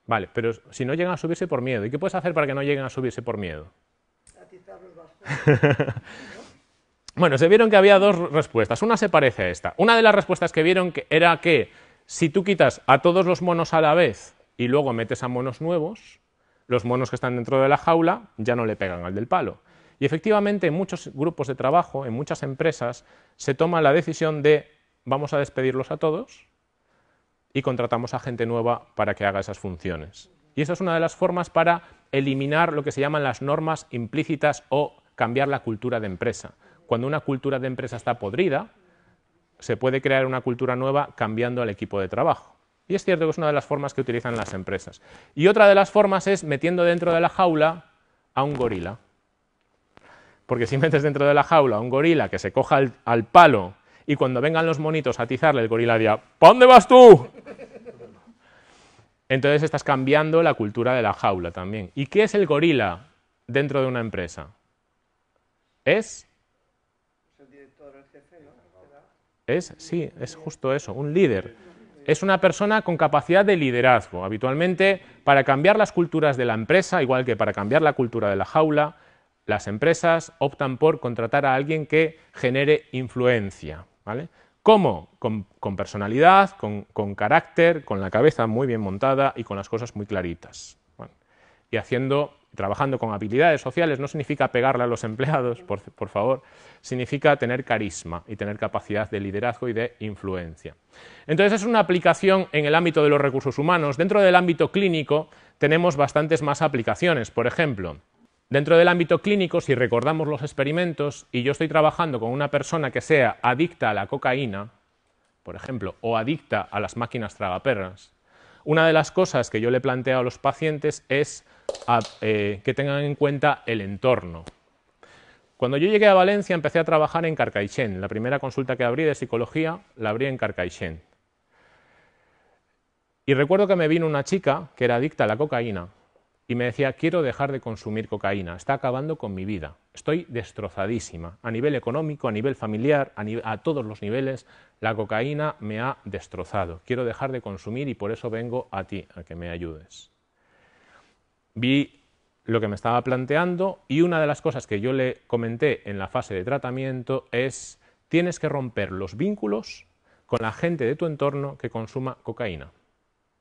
Vale, pero si no llegan a subirse por miedo. ¿Y qué puedes hacer para que no lleguen a subirse por miedo? Atizarlos bastante. Bueno, se vieron que había dos respuestas. Una se parece a esta. Una de las respuestas que vieron era que si tú quitas a todos los monos a la vez y luego metes a monos nuevos, los monos que están dentro de la jaula ya no le pegan al del palo. Y efectivamente en muchos grupos de trabajo, en muchas empresas, se toma la decisión de vamos a despedirlos a todos y contratamos a gente nueva para que haga esas funciones. Y esa es una de las formas para eliminar lo que se llaman las normas implícitas o cambiar la cultura de empresa. Cuando una cultura de empresa está podrida, se puede crear una cultura nueva cambiando al equipo de trabajo. Y es cierto que es una de las formas que utilizan las empresas. Y otra de las formas es metiendo dentro de la jaula a un gorila. Porque si metes dentro de la jaula a un gorila que se coja al palo y cuando vengan los monitos a atizarle, el gorila dirá, ¿pa dónde vas tú? Entonces estás cambiando la cultura de la jaula también. ¿Y qué es el gorila dentro de una empresa? Es... sí, es justo eso, un líder. Es una persona con capacidad de liderazgo. Habitualmente, para cambiar las culturas de la empresa, igual que para cambiar la cultura de la jaula, las empresas optan por contratar a alguien que genere influencia, ¿vale? ¿Cómo? Con personalidad, con carácter, con la cabeza muy bien montada y con las cosas muy claritas. Bueno, y trabajando con habilidades sociales no significa pegarle a los empleados, por favor, significa tener carisma y tener capacidad de liderazgo y de influencia. Entonces es una aplicación en el ámbito de los recursos humanos. Dentro del ámbito clínico tenemos bastantes más aplicaciones. Por ejemplo, dentro del ámbito clínico, si recordamos los experimentos y yo estoy trabajando con una persona que sea adicta a la cocaína, por ejemplo, o adicta a las máquinas tragaperras, una de las cosas que yo le planteo a los pacientes es que tengan en cuenta el entorno. Cuando yo llegué a Valencia empecé a trabajar en Carcaixén. La primera consulta que abrí de psicología la abrí en Carcaixén. Y recuerdo que me vino una chica que era adicta a la cocaína y me decía, quiero dejar de consumir cocaína, está acabando con mi vida, estoy destrozadísima. A nivel económico, a nivel familiar, a todos los niveles, la cocaína me ha destrozado. Quiero dejar de consumir y por eso vengo a ti, a que me ayudes. Vi lo que me estaba planteando y una de las cosas que yo le comenté en la fase de tratamiento es tienes que romper los vínculos con la gente de tu entorno que consuma cocaína,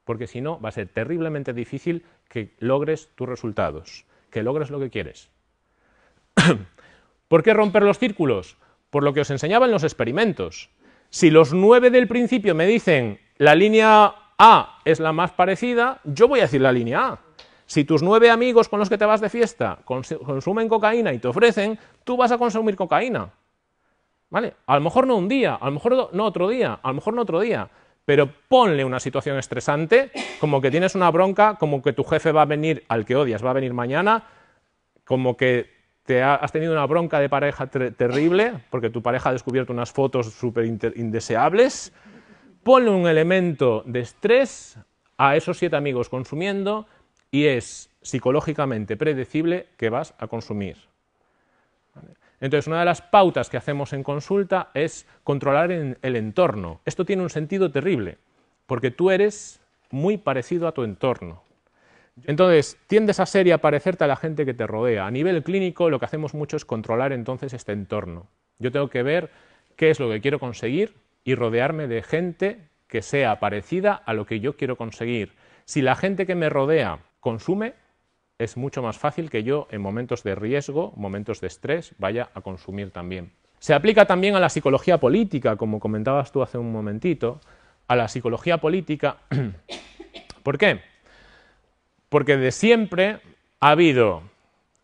porque si no va a ser terriblemente difícil que logres tus resultados, que logres lo que quieres. ¿Por qué romper los círculos? Por lo que os enseñaba en los experimentos. Si los 9 del principio me dicen la línea A es la más parecida, yo voy a decir la línea A. Si tus 9 amigos con los que te vas de fiesta consumen cocaína y te ofrecen, tú vas a consumir cocaína, ¿vale? A lo mejor no un día, a lo mejor no otro día, a lo mejor no otro día, pero ponle una situación estresante, como que tienes una bronca, como que tu jefe va a venir, al que odias, va a venir mañana, como que has tenido una bronca de pareja terrible, porque tu pareja ha descubierto unas fotos súper indeseables. Ponle un elemento de estrés a esos 7 amigos consumiendo, y es psicológicamente predecible que vas a consumir. Entonces, una de las pautas que hacemos en consulta es controlar el entorno. Esto tiene un sentido terrible, porque tú eres muy parecido a tu entorno. Entonces, tiendes a ser y a parecerte a la gente que te rodea. A nivel clínico, lo que hacemos mucho es controlar entonces este entorno. Yo tengo que ver qué es lo que quiero conseguir y rodearme de gente que sea parecida a lo que yo quiero conseguir. Si la gente que me rodea consume, es mucho más fácil que yo en momentos de riesgo, momentos de estrés, vaya a consumir también. Se aplica también a la psicología política, como comentabas tú hace un momentito, a la psicología política. ¿Por qué? Porque de siempre ha habido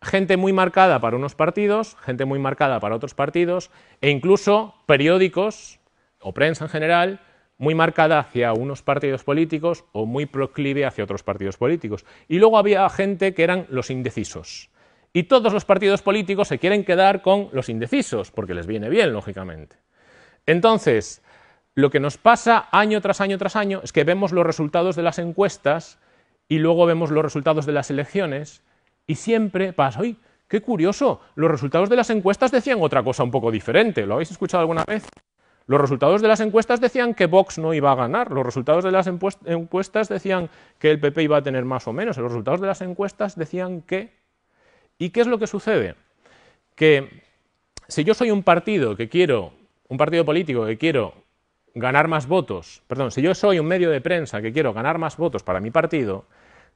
gente muy marcada para unos partidos, gente muy marcada para otros partidos, e incluso periódicos o prensa en general muy marcada hacia unos partidos políticos o muy proclive hacia otros partidos políticos. Y luego había gente que eran los indecisos. Y todos los partidos políticos se quieren quedar con los indecisos, porque les viene bien, lógicamente. Entonces, lo que nos pasa año tras año es que vemos los resultados de las encuestas y luego vemos los resultados de las elecciones y siempre pasa, ¡uy, qué curioso! Los resultados de las encuestas decían otra cosa un poco diferente. ¿Lo habéis escuchado alguna vez? Los resultados de las encuestas decían que Vox no iba a ganar, los resultados de las encuestas decían que el PP iba a tener más o menos, los resultados de las encuestas decían que... ¿Y qué es lo que sucede? Que si yo soy un partido que quiero, un partido político que quiero ganar más votos, perdón, si yo soy un medio de prensa que quiero ganar más votos para mi partido,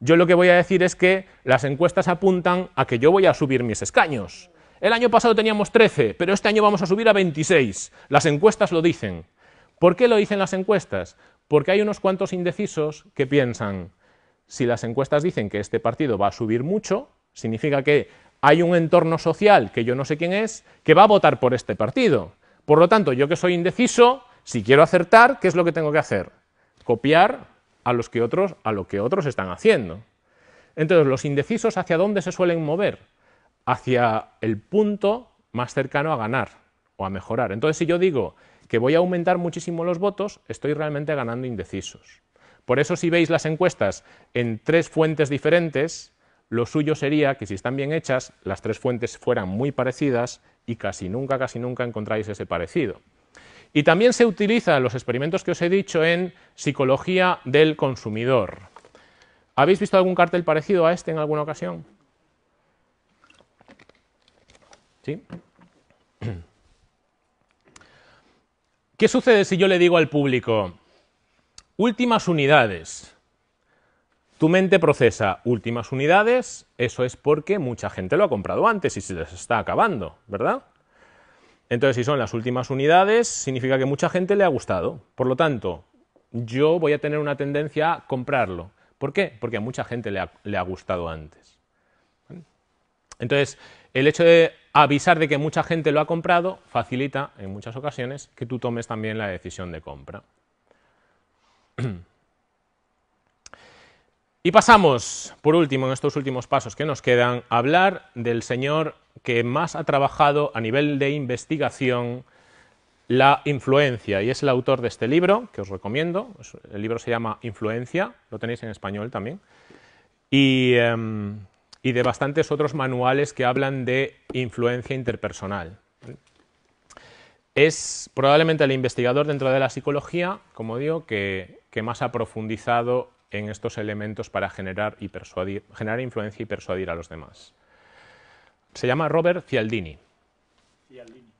yo lo que voy a decir es que las encuestas apuntan a que yo voy a subir mis escaños. El año pasado teníamos 13, pero este año vamos a subir a 26. Las encuestas lo dicen. ¿Por qué lo dicen las encuestas? Porque hay unos cuantos indecisos que piensan, si las encuestas dicen que este partido va a subir mucho, significa que hay un entorno social, que yo no sé quién es, que va a votar por este partido. Por lo tanto, yo que soy indeciso, si quiero acertar, ¿qué es lo que tengo que hacer? Copiar a lo que otros están haciendo. Entonces, los indecisos, ¿hacia dónde se suelen mover? Hacia el punto más cercano a ganar o a mejorar. Entonces, si yo digo que voy a aumentar muchísimo los votos, estoy realmente ganando indecisos. Por eso, si veis las encuestas en tres fuentes diferentes, lo suyo sería que si están bien hechas, las tres fuentes fueran muy parecidas y casi nunca encontráis ese parecido. Y también se utilizan los experimentos que os he dicho en psicología del consumidor. ¿Habéis visto algún cartel parecido a este en alguna ocasión? ¿Sí? ¿Qué sucede si yo le digo al público? Últimas unidades. Tu mente procesa últimas unidades, eso es porque mucha gente lo ha comprado antes y se les está acabando, ¿verdad? Entonces, si son las últimas unidades, significa que mucha gente le ha gustado. Por lo tanto, yo voy a tener una tendencia a comprarlo. ¿Por qué? Porque a mucha gente le ha gustado antes. Entonces, el hecho de avisar de que mucha gente lo ha comprado facilita, en muchas ocasiones, que tú tomes también la decisión de compra. Y pasamos, por último, en estos últimos pasos que nos quedan, a hablar del señor que más ha trabajado a nivel de investigación la influencia, y es el autor de este libro, que os recomiendo. El libro se llama Influencia, lo tenéis en español también, y de bastantes otros manuales que hablan de influencia interpersonal. Es probablemente el investigador dentro de la psicología, como digo, que más ha profundizado en estos elementos para generar influencia y persuadir a los demás. Se llama Robert Cialdini.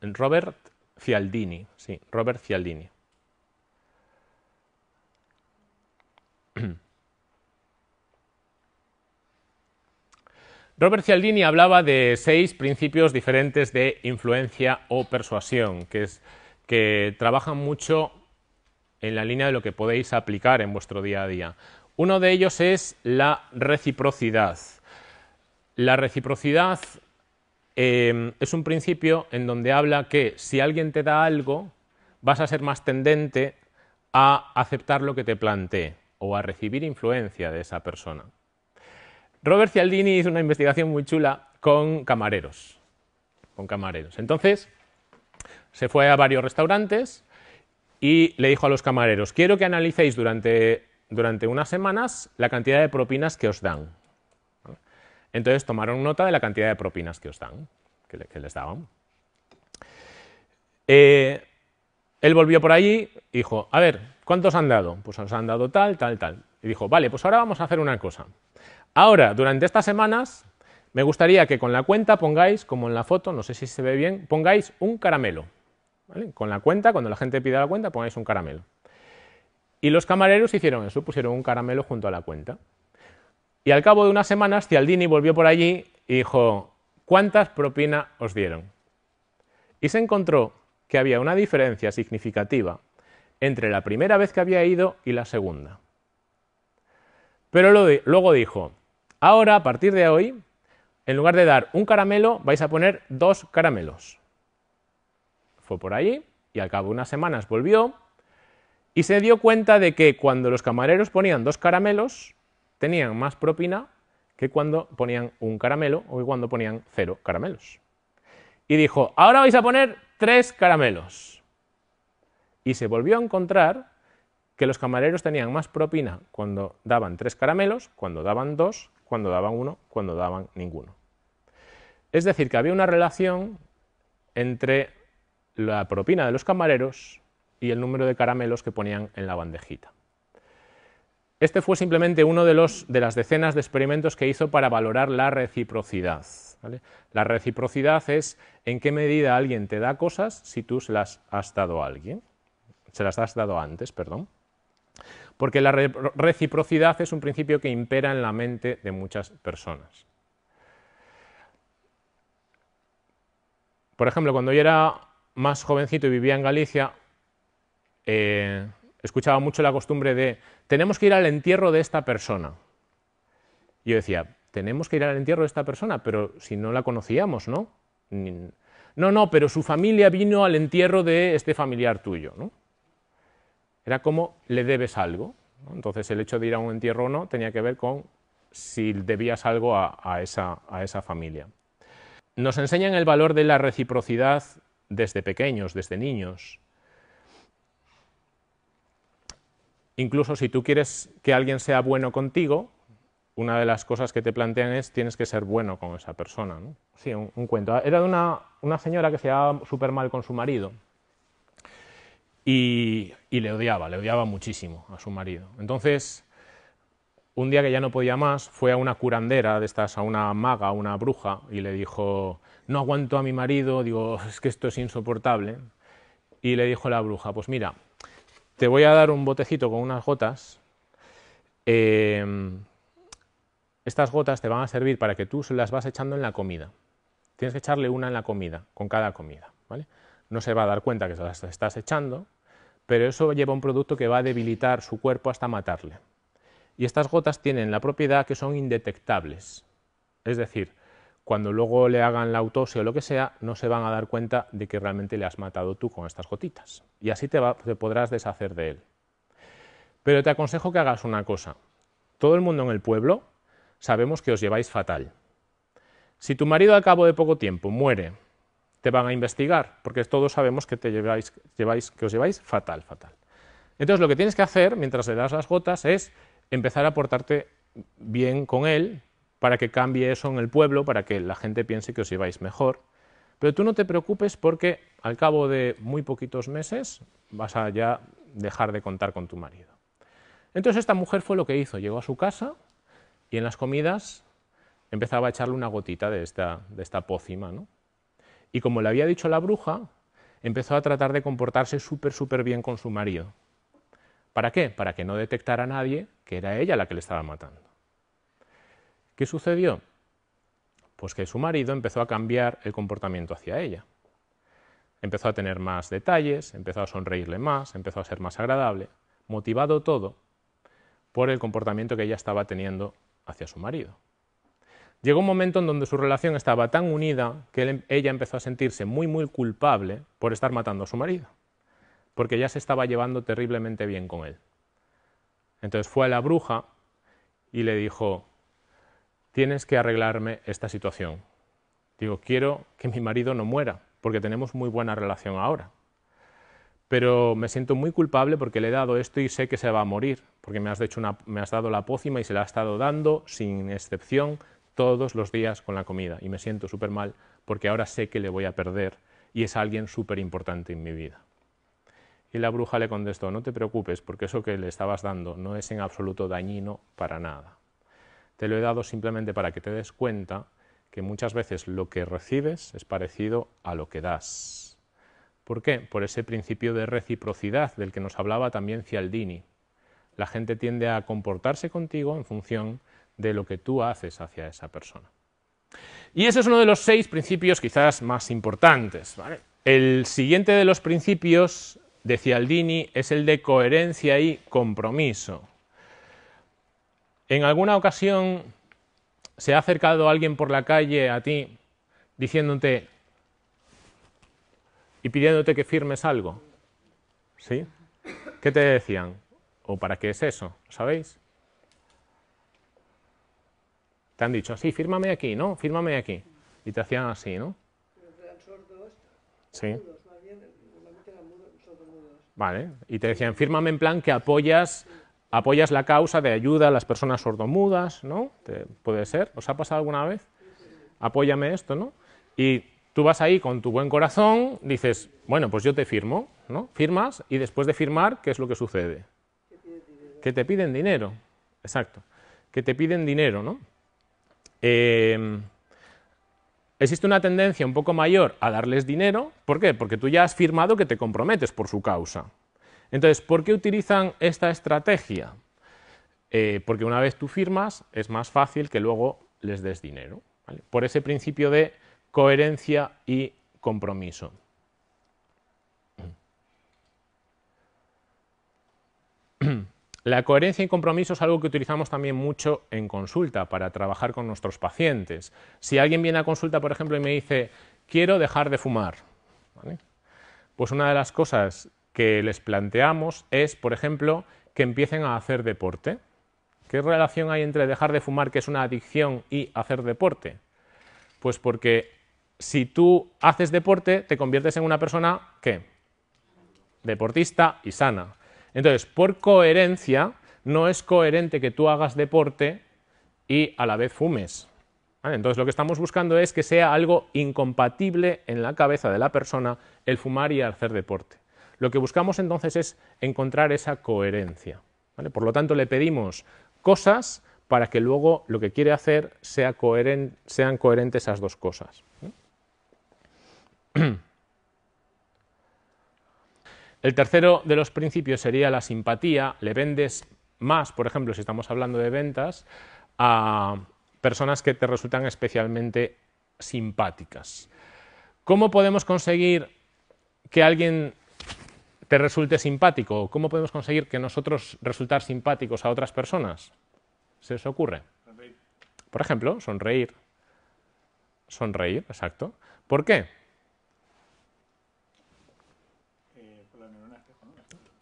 Robert Cialdini, sí, Robert Cialdini. Robert Cialdini hablaba de 6 principios diferentes de influencia o persuasión, que trabajan mucho en la línea de lo que podéis aplicar en vuestro día a día. Uno de ellos es la reciprocidad. La reciprocidad es un principio en donde habla que si alguien te da algo, vas a ser más tendente a aceptar lo que te plantee o a recibir influencia de esa persona. Robert Cialdini hizo una investigación muy chula con camareros. Entonces, se fue a varios restaurantes y le dijo a los camareros, quiero que analicéis durante unas semanas la cantidad de propinas que os dan. Entonces tomaron nota de la cantidad de propinas que os dan, que les daban. Él volvió por allí y dijo, a ver, ¿cuántos han dado? Pues os han dado tal, tal, tal. Y dijo, vale, pues ahora vamos a hacer una cosa. Ahora, durante estas semanas, me gustaría que con la cuenta pongáis, como en la foto, no sé si se ve bien, pongáis un caramelo. ¿Vale? Con la cuenta, cuando la gente pida la cuenta, pongáis un caramelo. Y los camareros hicieron eso, pusieron un caramelo junto a la cuenta. Y al cabo de unas semanas, Cialdini volvió por allí y dijo, ¿cuántas propinas os dieron? Y se encontró que había una diferencia significativa entre la primera vez que había ido y la segunda. Pero luego dijo, ahora, a partir de hoy, en lugar de dar un caramelo, vais a poner 2 caramelos. Fue por allí y al cabo de unas semanas volvió y se dio cuenta de que cuando los camareros ponían dos caramelos tenían más propina que cuando ponían un caramelo o que cuando ponían 0 caramelos. Y dijo, ahora vais a poner 3 caramelos. Y se volvió a encontrar que los camareros tenían más propina cuando daban 3 caramelos, cuando daban 2, cuando daban 1, cuando daban ninguno. Es decir, que había una relación entre la propina de los camareros y el número de caramelos que ponían en la bandejita. Este fue simplemente uno de las decenas de experimentos que hizo para valorar la reciprocidad, ¿vale? La reciprocidad es en qué medida alguien te da cosas si tú se las has dado a alguien, se las has dado antes, perdón. Porque la reciprocidad es un principio que impera en la mente de muchas personas. Por ejemplo, cuando yo era más jovencito y vivía en Galicia, escuchaba mucho la costumbre de tenemos que ir al entierro de esta persona. Yo decía, tenemos que ir al entierro de esta persona, pero si no la conocíamos, ¿no? No, no, pero su familia vino al entierro de este familiar tuyo, ¿no? Era como le debes algo, ¿no? Entonces el hecho de ir a un entierro o no tenía que ver con si debías algo a esa familia. Nos enseñan el valor de la reciprocidad desde pequeños, desde niños. Incluso si tú quieres que alguien sea bueno contigo, una de las cosas que te plantean es tienes que ser bueno con esa persona, ¿no? Sí, un cuento. Era de una señora que se llevaba súper mal con su marido y le odiaba muchísimo a su marido. Entonces, un día que ya no podía más, fue a una curandera de estas, a una maga, a una bruja, y le dijo, no aguanto a mi marido, digo, es que esto es insoportable. Y le dijo la bruja, pues mira, te voy a dar un botecito con unas gotas, estas gotas te van a servir para que tú se las vas echando en la comida. Tienes que echarle una en la comida, con cada comida, ¿vale? No se va a dar cuenta que se las estás echando, pero eso lleva un producto que va a debilitar su cuerpo hasta matarle. Y estas gotas tienen la propiedad que son indetectables. Es decir, cuando luego le hagan la autopsia o lo que sea, no se van a dar cuenta de que realmente le has matado tú con estas gotitas. Y así te podrás deshacer de él. Pero te aconsejo que hagas una cosa. Todo el mundo en el pueblo sabemos que os lleváis fatal. Si tu marido al cabo de poco tiempo muere, te van a investigar, porque todos sabemos que os lleváis fatal, fatal. Entonces lo que tienes que hacer, mientras le das las gotas, es empezar a portarte bien con él, para que cambie eso en el pueblo, para que la gente piense que os lleváis mejor. Pero tú no te preocupes porque al cabo de muy poquitos meses vas a ya dejar de contar con tu marido. Entonces esta mujer fue lo que hizo, llegó a su casa y en las comidas empezaba a echarle una gotita de esta pócima, ¿no? Y como le había dicho la bruja, empezó a tratar de comportarse súper, súper bien con su marido. ¿Para qué? Para que no detectara a nadie que era ella la que le estaba matando. ¿Qué sucedió? Pues que su marido empezó a cambiar el comportamiento hacia ella. Empezó a tener más detalles, empezó a sonreírle más, empezó a ser más agradable, motivado todo por el comportamiento que ella estaba teniendo hacia su marido. Llegó un momento en donde su relación estaba tan unida que ella empezó a sentirse muy, muy culpable por estar matando a su marido, porque ya se estaba llevando terriblemente bien con él. Entonces fue a la bruja y le dijo, tienes que arreglarme esta situación. Digo, quiero que mi marido no muera, porque tenemos muy buena relación ahora. Pero me siento muy culpable porque le he dado esto y sé que se va a morir, porque me has dado la pócima y se la has estado dando, sin excepción, todos los días con la comida. Y me siento súper mal porque ahora sé que le voy a perder y es alguien súper importante en mi vida. Y la bruja le contestó, no te preocupes, porque eso que le estabas dando no es en absoluto dañino para nada. Te lo he dado simplemente para que te des cuenta que muchas veces lo que recibes es parecido a lo que das. ¿Por qué? Por ese principio de reciprocidad del que nos hablaba también Cialdini. La gente tiende a comportarse contigo en función de lo que tú haces hacia esa persona. Y ese es uno de los 6 principios quizás más importantes, ¿vale? El siguiente de los principios de Cialdini es el de coherencia y compromiso. En alguna ocasión se ha acercado alguien por la calle a ti diciéndote y pidiéndote que firmes algo, ¿sí? ¿Qué te decían? ¿O para qué es eso? ¿Sabéis? Te han dicho, sí, fírmame aquí, ¿no? Fírmame aquí. Y te hacían así, ¿no? Sí. Vale. Y te decían, fírmame en plan que apoyas la causa de ayuda a las personas sordomudas, ¿no? ¿Puede ser? ¿Os ha pasado alguna vez? Apóyame esto, ¿no? Y tú vas ahí con tu buen corazón, dices, bueno, pues yo te firmo, ¿no? Firmas y después de firmar, ¿qué es lo que sucede? Que te piden dinero. Exacto. Que te piden dinero, ¿no? Existe una tendencia un poco mayor a darles dinero. ¿Por qué? Porque tú ya has firmado que te comprometes por su causa. Entonces, ¿por qué utilizan esta estrategia? Porque una vez tú firmas, es más fácil que luego les des dinero, ¿vale? Por ese principio de coherencia y compromiso. La coherencia y compromiso es algo que utilizamos también mucho en consulta para trabajar con nuestros pacientes. Si alguien viene a consulta, por ejemplo, y me dice, quiero dejar de fumar, ¿vale? Pues una de las cosas que les planteamos es, por ejemplo, que empiecen a hacer deporte. ¿Qué relación hay entre dejar de fumar, que es una adicción, y hacer deporte? Pues porque si tú haces deporte, te conviertes en una persona, ¿qué? Deportista y sana. Entonces, por coherencia, no es coherente que tú hagas deporte y a la vez fumes, ¿vale? Entonces, lo que estamos buscando es que sea algo incompatible en la cabeza de la persona el fumar y el hacer deporte. Lo que buscamos entonces es encontrar esa coherencia, ¿vale? Por lo tanto, le pedimos cosas para que luego lo que quiere hacer sea sean coherentes esas dos cosas, ¿eh? El tercero de los principios sería la simpatía. Le vendes más, por ejemplo, si estamos hablando de ventas, a personas que te resultan especialmente simpáticas. ¿Cómo podemos conseguir que alguien te resulte simpático? ¿Cómo podemos conseguir que nosotros resultar simpáticos a otras personas? ¿Se os ocurre? Sonreír. Por ejemplo, sonreír. Sonreír, exacto. ¿Por qué?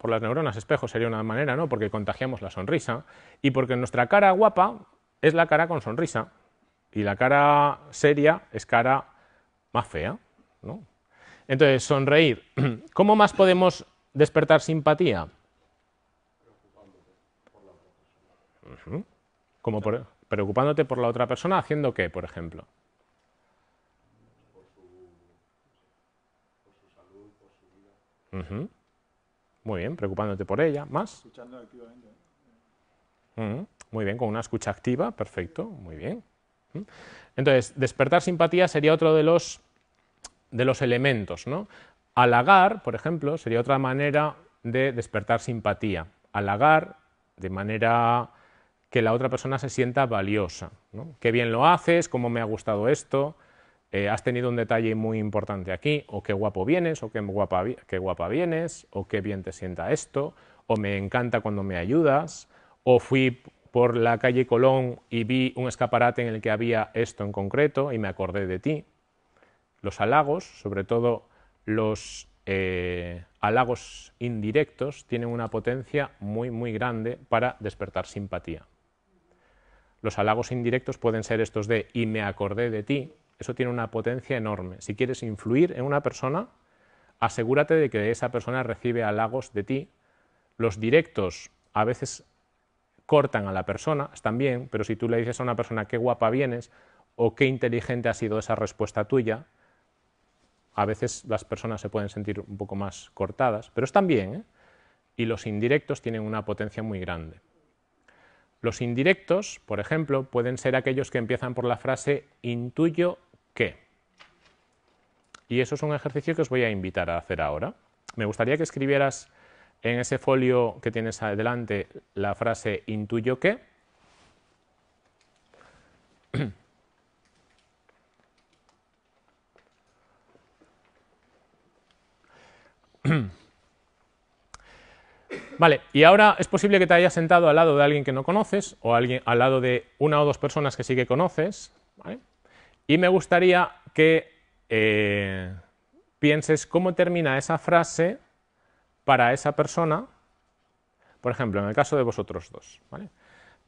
Por las neuronas espejo sería una manera, ¿no? Porque contagiamos la sonrisa y porque nuestra cara guapa es la cara con sonrisa y la cara seria es cara más fea, ¿no? Entonces, sonreír. ¿Cómo más podemos despertar simpatía? Como preocupándote por la otra persona, ¿haciendo qué, por ejemplo? Por su salud, por su vida. Muy bien, preocupándote por ella. ¿Más? Escuchando activamente. Muy bien, con una escucha activa, perfecto, muy bien. Entonces, despertar simpatía sería otro de los elementos, ¿no? Halagar, por ejemplo, sería otra manera de despertar simpatía. Halagar de manera que la otra persona se sienta valiosa, ¿no? Qué bien lo haces, cómo me ha gustado esto, has tenido un detalle muy importante aquí, o qué guapo vienes, o qué guapa vienes, o qué bien te sienta esto, o me encanta cuando me ayudas, o fui por la calle Colón y vi un escaparate en el que había esto en concreto y me acordé de ti. Los halagos, sobre todo los halagos indirectos, tienen una potencia muy, muy grande para despertar simpatía. Los halagos indirectos pueden ser estos de y me acordé de ti. Eso tiene una potencia enorme. Si quieres influir en una persona, asegúrate de que esa persona recibe halagos de ti. Los directos a veces cortan a la persona, están bien, pero si tú le dices a una persona qué guapa vienes o qué inteligente ha sido esa respuesta tuya, a veces las personas se pueden sentir un poco más cortadas, pero están bien, ¿eh? Y los indirectos tienen una potencia muy grande. Los indirectos, por ejemplo, pueden ser aquellos que empiezan por la frase intuyo que. Y eso es un ejercicio que os voy a invitar a hacer ahora. Me gustaría que escribieras en ese folio que tienes adelante la frase intuyo que. Vale, y ahora es posible que te hayas sentado al lado de alguien que no conoces o al lado de una o dos personas que sí que conoces, ¿vale? Y me gustaría que pienses cómo termina esa frase, para esa persona, por ejemplo, en el caso de vosotros dos, ¿vale?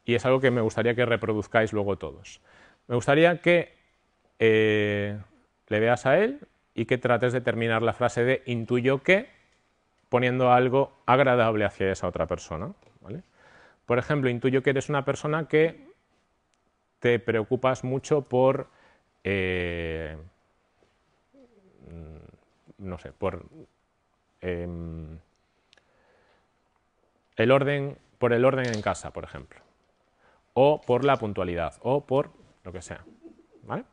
Y es algo que me gustaría que reproduzcáis luego todos. Me gustaría que le veas a él y que trates de terminar la frase de intuyo que, poniendo algo agradable hacia esa otra persona, ¿vale? Por ejemplo, intuyo que eres una persona que te preocupas mucho por, no sé, por el orden en casa, por ejemplo, o por la puntualidad, o por lo que sea, ¿vale?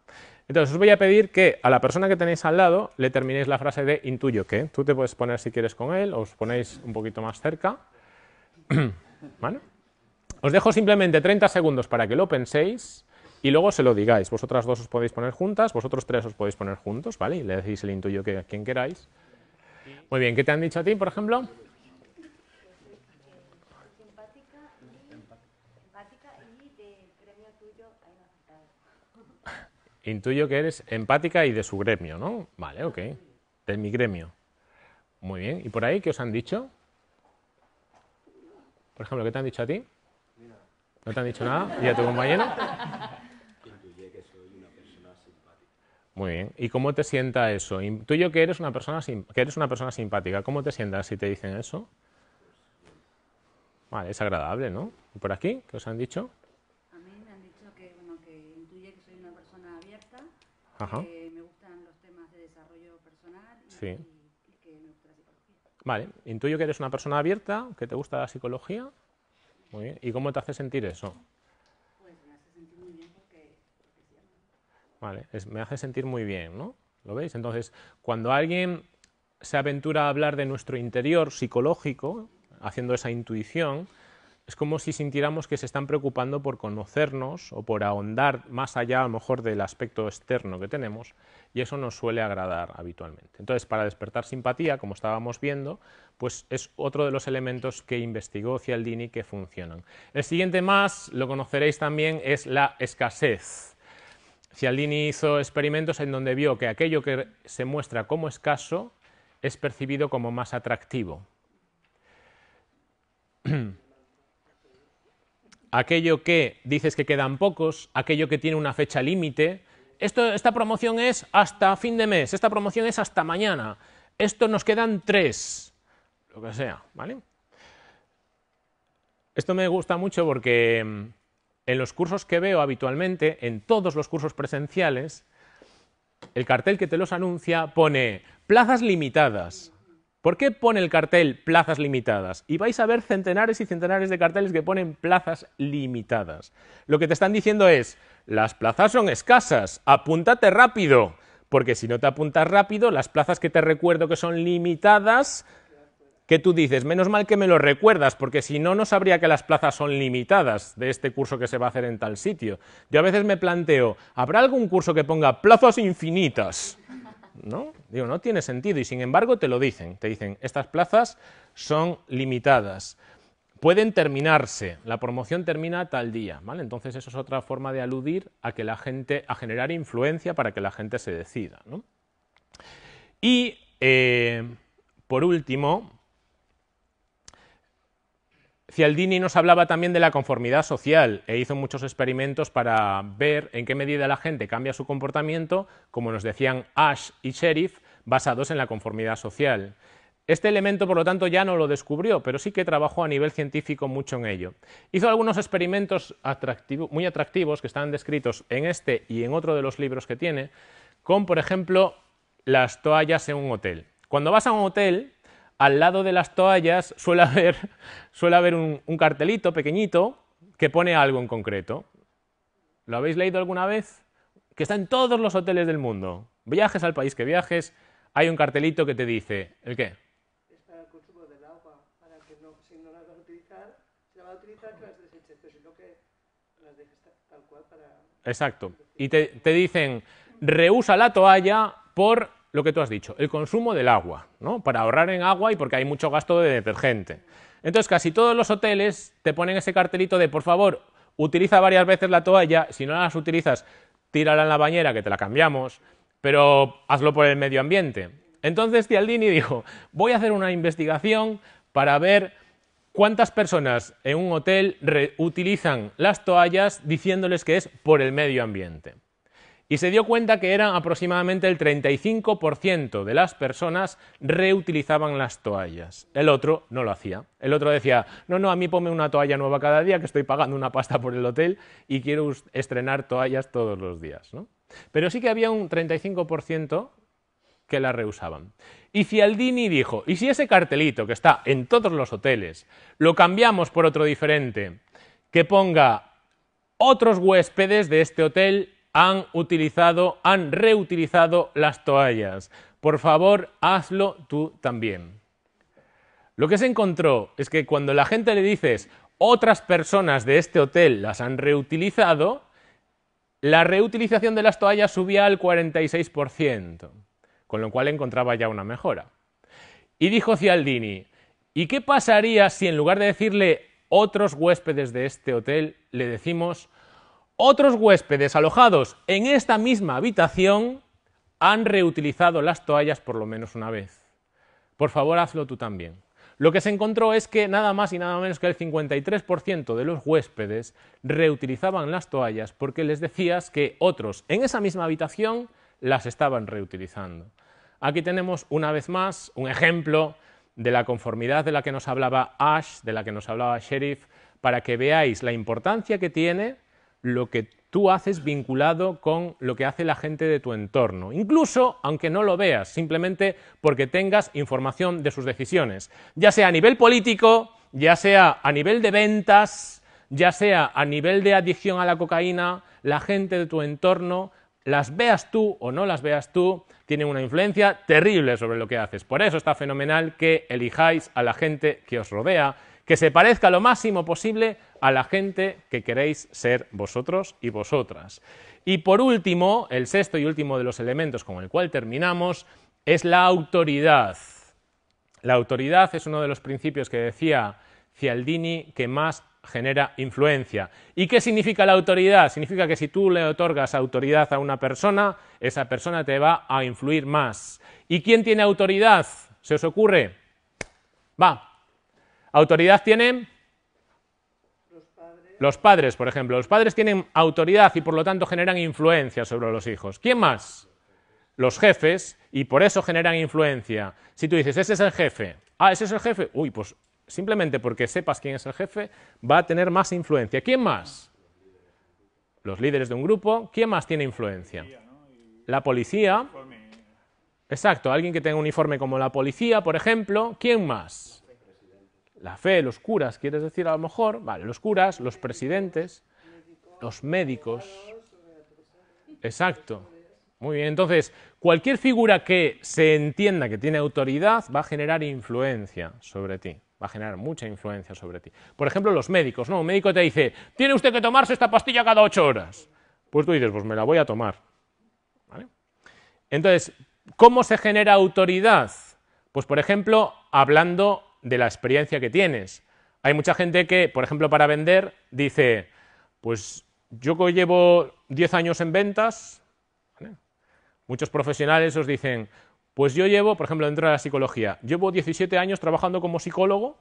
Entonces os voy a pedir que a la persona que tenéis al lado le terminéis la frase de intuyo que. Tú te puedes poner si quieres con él, os ponéis un poquito más cerca, ¿vale? Os dejo simplemente 30 segundos para que lo penséis y luego se lo digáis. Vosotras dos os podéis poner juntas, vosotros tres os podéis poner juntos, ¿vale? Y le decís el intuyo que a quien queráis. Muy bien, ¿qué te han dicho a ti, por ejemplo? Intuyo que eres empática y de su gremio, ¿no? Vale, ok. De mi gremio. Muy bien. ¿Y por ahí qué os han dicho? Por ejemplo, ¿qué te han dicho a ti? ¿No te han dicho nada? ¿Y a tu compañero? Intuye que soy una persona simpática. Muy bien. ¿Y cómo te sienta eso? Intuyo que eres una persona, simpática. ¿Cómo te sientas si te dicen eso? Vale, es agradable, ¿no? ¿Y por aquí qué os han dicho? Ajá. Que me gustan los temas de desarrollo personal y, sí. Y que me gusta la psicología. Vale, intuyo que eres una persona abierta, que te gusta la psicología. Muy bien. ¿Y cómo te hace sentir eso? Pues me hace sentir muy bien porque siempre. Vale, me hace sentir muy bien, ¿no? ¿Lo veis? Entonces, cuando alguien se aventura a hablar de nuestro interior psicológico, haciendo esa intuición, es como si sintiéramos que se están preocupando por conocernos o por ahondar más allá, a lo mejor, del aspecto externo que tenemos, y eso nos suele agradar habitualmente. Entonces, para despertar simpatía, como estábamos viendo, pues es otro de los elementos que investigó Cialdini que funcionan. El siguiente más, lo conoceréis también, es la escasez. Cialdini hizo experimentos en donde vio que aquello que se muestra como escaso es percibido como más atractivo. Aquello que dices que quedan pocos, aquello que tiene una fecha límite, esta promoción es hasta fin de mes, esta promoción es hasta mañana, esto nos quedan 3, lo que sea, ¿vale? Esto me gusta mucho porque en los cursos que veo habitualmente, en todos los cursos presenciales, el cartel que te los anuncia pone plazas limitadas. ¿Por qué pone el cartel plazas limitadas? Y vais a ver centenares y centenares de carteles que ponen plazas limitadas. Lo que te están diciendo es, las plazas son escasas, apúntate rápido, porque si no te apuntas rápido, las plazas que te recuerdo que son limitadas, que tú dices, menos mal que me lo recuerdas, porque si no, no sabría que las plazas son limitadas de este curso que se va a hacer en tal sitio. Yo a veces me planteo, ¿habrá algún curso que ponga plazas infinitas? ¿No? Digo, no tiene sentido y sin embargo te lo dicen, estas plazas son limitadas, pueden terminarse, la promoción termina tal día, ¿vale? Entonces eso es otra forma de aludir a que la gente, a generar influencia para que la gente se decida, ¿no? Y por último, Cialdini nos hablaba también de la conformidad social e hizo muchos experimentos para ver en qué medida la gente cambia su comportamiento, como nos decían Asch y Sherif, basados en la conformidad social. Este elemento, por lo tanto, ya no lo descubrió, pero sí que trabajó a nivel científico mucho en ello. Hizo algunos experimentos muy atractivos que están descritos en este y en otro de los libros que tiene, con, por ejemplo, las toallas en un hotel. Cuando vas a un hotel, al lado de las toallas suele haber un cartelito pequeñito que pone algo en concreto. ¿Lo habéis leído alguna vez? Que está en todos los hoteles del mundo. Viajes al país que viajes, hay un cartelito que te dice, ¿el qué? Es para el consumo del agua, para que no, si no las vas a utilizar, si las vas a utilizar que las deseches, pero si no que las dejes tal cual para... Exacto. Y te dicen, rehúsa la toalla por... lo que tú has dicho, el consumo del agua, ¿no? Para ahorrar en agua y porque hay mucho gasto de detergente. Entonces casi todos los hoteles te ponen ese cartelito de por favor, utiliza varias veces la toalla, si no las utilizas, tírala en la bañera que te la cambiamos, pero hazlo por el medio ambiente. Entonces Cialdini dijo, voy a hacer una investigación para ver cuántas personas en un hotel utilizan las toallas diciéndoles que es por el medio ambiente. Y se dio cuenta que eran aproximadamente el 35% de las personas reutilizaban las toallas. El otro no lo hacía. El otro decía, no, no, a mí ponme una toalla nueva cada día, que estoy pagando una pasta por el hotel y quiero estrenar toallas todos los días, ¿no? Pero sí que había un 35% que la reusaban. Y Cialdini dijo, ¿y si ese cartelito que está en todos los hoteles lo cambiamos por otro diferente, que ponga otros huéspedes de este hotel han reutilizado las toallas. Por favor, hazlo tú también? Lo que se encontró es que cuando la gente le dices, otras personas de este hotel las han reutilizado, la reutilización de las toallas subía al 46%, con lo cual encontraba ya una mejora. Y dijo Cialdini, ¿y qué pasaría si en lugar de decirle otros huéspedes de este hotel, le decimos otros huéspedes alojados en esta misma habitación han reutilizado las toallas por lo menos una vez? Por favor, hazlo tú también. Lo que se encontró es que nada más y nada menos que el 53% de los huéspedes reutilizaban las toallas porque les decías que otros en esa misma habitación las estaban reutilizando. Aquí tenemos una vez más un ejemplo de la conformidad de la que nos hablaba Asch, de la que nos hablaba Sherif, para que veáis la importancia que tiene lo que tú haces vinculado con lo que hace la gente de tu entorno, incluso aunque no lo veas, simplemente porque tengas información de sus decisiones, ya sea a nivel político, ya sea a nivel de ventas, ya sea a nivel de adicción a la cocaína. La gente de tu entorno, las veas tú o no las veas tú, tiene una influencia terrible sobre lo que haces. Por eso está fenomenal que elijáis a la gente que os rodea, que se parezca lo máximo posible a la gente que queréis ser vosotros y vosotras. Y por último, el sexto y último de los elementos con el cual terminamos es la autoridad. La autoridad es uno de los principios que decía Cialdini que más genera influencia. ¿Y qué significa la autoridad? Significa que si tú le otorgas autoridad a una persona, esa persona te va a influir más. ¿Y quién tiene autoridad? ¿Se os ocurre? Va. Autoridad tienen los padres, por ejemplo. Los padres tienen autoridad y por lo tanto generan influencia sobre los hijos. ¿Quién más? Los jefes, y por eso generan influencia. Si tú dices, ese es el jefe, ah, ese es el jefe, uy, pues simplemente porque sepas quién es el jefe va a tener más influencia. ¿Quién más? Los líderes de un grupo. ¿Quién más tiene influencia? La policía. Exacto, alguien que tenga un uniforme como la policía, por ejemplo. ¿Quién más? La fe, los curas, ¿quieres decir a lo mejor? Vale, los curas, los presidentes, los médicos. Exacto. Muy bien, entonces, cualquier figura que se entienda que tiene autoridad va a generar influencia sobre ti, va a generar mucha influencia sobre ti. Por ejemplo, los médicos, ¿no? Un médico te dice, tiene usted que tomarse esta pastilla cada 8 horas. Pues tú dices, pues me la voy a tomar. ¿Vale? Entonces, ¿cómo se genera autoridad? Pues, por ejemplo, hablando de la experiencia que tienes. Hay mucha gente que, por ejemplo, para vender, dice, pues yo llevo 10 años en ventas, ¿vale? Muchos profesionales os dicen, pues yo llevo, por ejemplo, dentro de la psicología, llevo 17 años trabajando como psicólogo.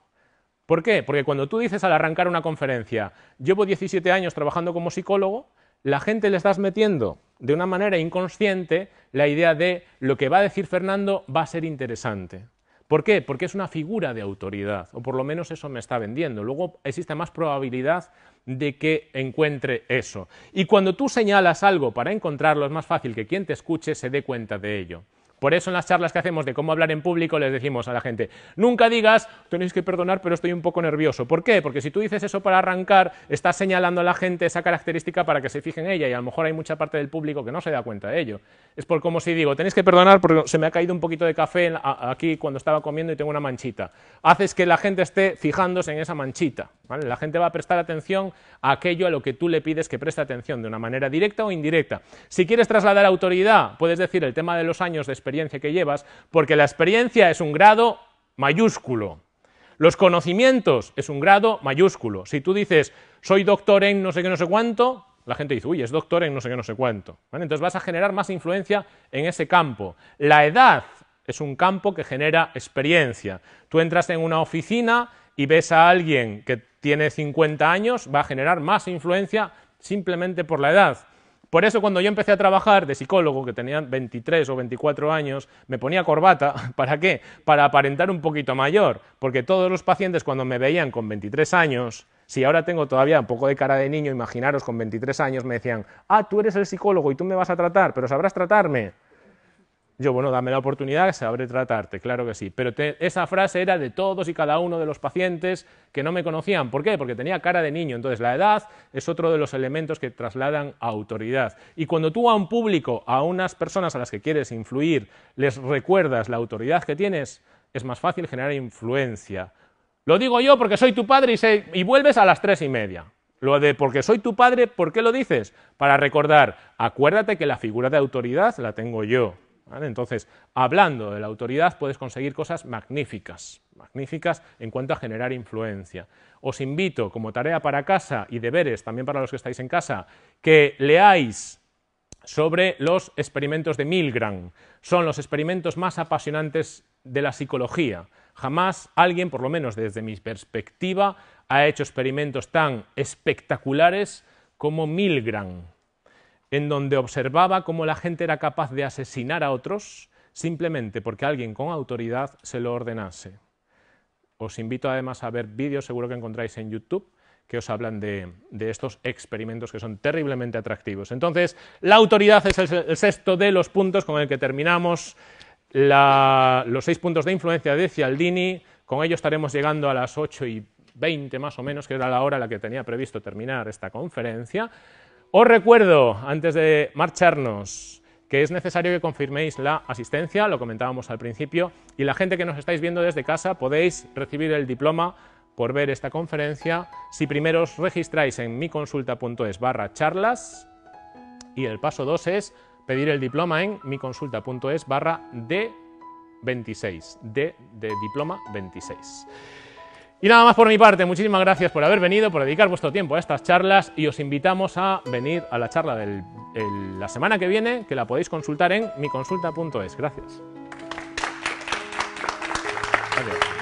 ¿Por qué? Porque cuando tú dices al arrancar una conferencia, llevo 17 años trabajando como psicólogo, la gente le estás metiendo de una manera inconsciente la idea de lo que va a decir Fernando va a ser interesante. ¿Por qué? Porque es una figura de autoridad, o por lo menos eso me está vendiendo. Luego existe más probabilidad de que encuentre eso. Y cuando tú señalas algo para encontrarlo, es más fácil que quien te escuche se dé cuenta de ello. Por eso en las charlas que hacemos de cómo hablar en público les decimos a la gente, nunca digas, tenéis que perdonar, pero estoy un poco nervioso. ¿Por qué? Porque si tú dices eso para arrancar, estás señalando a la gente esa característica para que se fije en ella, y a lo mejor hay mucha parte del público que no se da cuenta de ello. Es por como si digo, tenéis que perdonar porque se me ha caído un poquito de café aquí cuando estaba comiendo y tengo una manchita. Haces que la gente esté fijándose en esa manchita, ¿vale? La gente va a prestar atención a aquello a lo que tú le pides que preste atención, de una manera directa o indirecta. Si quieres trasladar autoridad, puedes decir el tema de los años de experiencia que llevas, porque la experiencia es un grado mayúsculo. Los conocimientos es un grado mayúsculo. Si tú dices, soy doctor en no sé qué, no sé cuánto, la gente dice, uy, es doctor en no sé qué, no sé cuánto. ¿Vale? Entonces vas a generar más influencia en ese campo. La edad es un campo que genera experiencia. Tú entras en una oficina y ves a alguien que tiene 50 años, va a generar más influencia simplemente por la edad. Por eso cuando yo empecé a trabajar de psicólogo, que tenía 23 o 24 años, me ponía corbata, ¿para qué? Para aparentar un poquito mayor, porque todos los pacientes cuando me veían con 23 años, si ahora tengo todavía un poco de cara de niño, imaginaros con 23 años, me decían, ah, tú eres el psicólogo y tú me vas a tratar, pero ¿sabrás tratarme? Yo, bueno, dame la oportunidad, sabré tratarte, claro que sí. Pero esa frase era de todos y cada uno de los pacientes que no me conocían. ¿Por qué? Porque tenía cara de niño. Entonces, la edad es otro de los elementos que trasladan a autoridad. Y cuando tú a un público, a unas personas a las que quieres influir, les recuerdas la autoridad que tienes, es más fácil generar influencia. Lo digo yo porque soy tu padre y vuelves a las 3:30. Lo de porque soy tu padre, ¿por qué lo dices? Para recordar, acuérdate que la figura de autoridad la tengo yo. ¿Vale? Entonces, hablando de la autoridad puedes conseguir cosas magníficas, magníficas en cuanto a generar influencia. Os invito como tarea para casa y deberes también para los que estáis en casa, que leáis sobre los experimentos de Milgram. Son los experimentos más apasionantes de la psicología. Jamás alguien, por lo menos desde mi perspectiva, ha hecho experimentos tan espectaculares como Milgram, en donde observaba cómo la gente era capaz de asesinar a otros simplemente porque alguien con autoridad se lo ordenase. Os invito además a ver vídeos, seguro que encontráis en YouTube, que os hablan de estos experimentos que son terriblemente atractivos. Entonces, la autoridad es el sexto de los puntos con el que terminamos los 6 puntos de influencia de Cialdini. Con ello estaremos llegando a las 8:20 más o menos, que era la hora a la que tenía previsto terminar esta conferencia. Os recuerdo, antes de marcharnos, que es necesario que confirméis la asistencia, lo comentábamos al principio, y la gente que nos estáis viendo desde casa podéis recibir el diploma por ver esta conferencia si primero os registráis en miconsulta.es/charlas y el paso 2 es pedir el diploma en miconsulta.es/D26, D de diploma 26. Y nada más por mi parte, muchísimas gracias por haber venido, por dedicar vuestro tiempo a estas charlas y os invitamos a venir a la charla de la semana que viene, que la podéis consultar en miconsulta.es. Gracias. Adiós.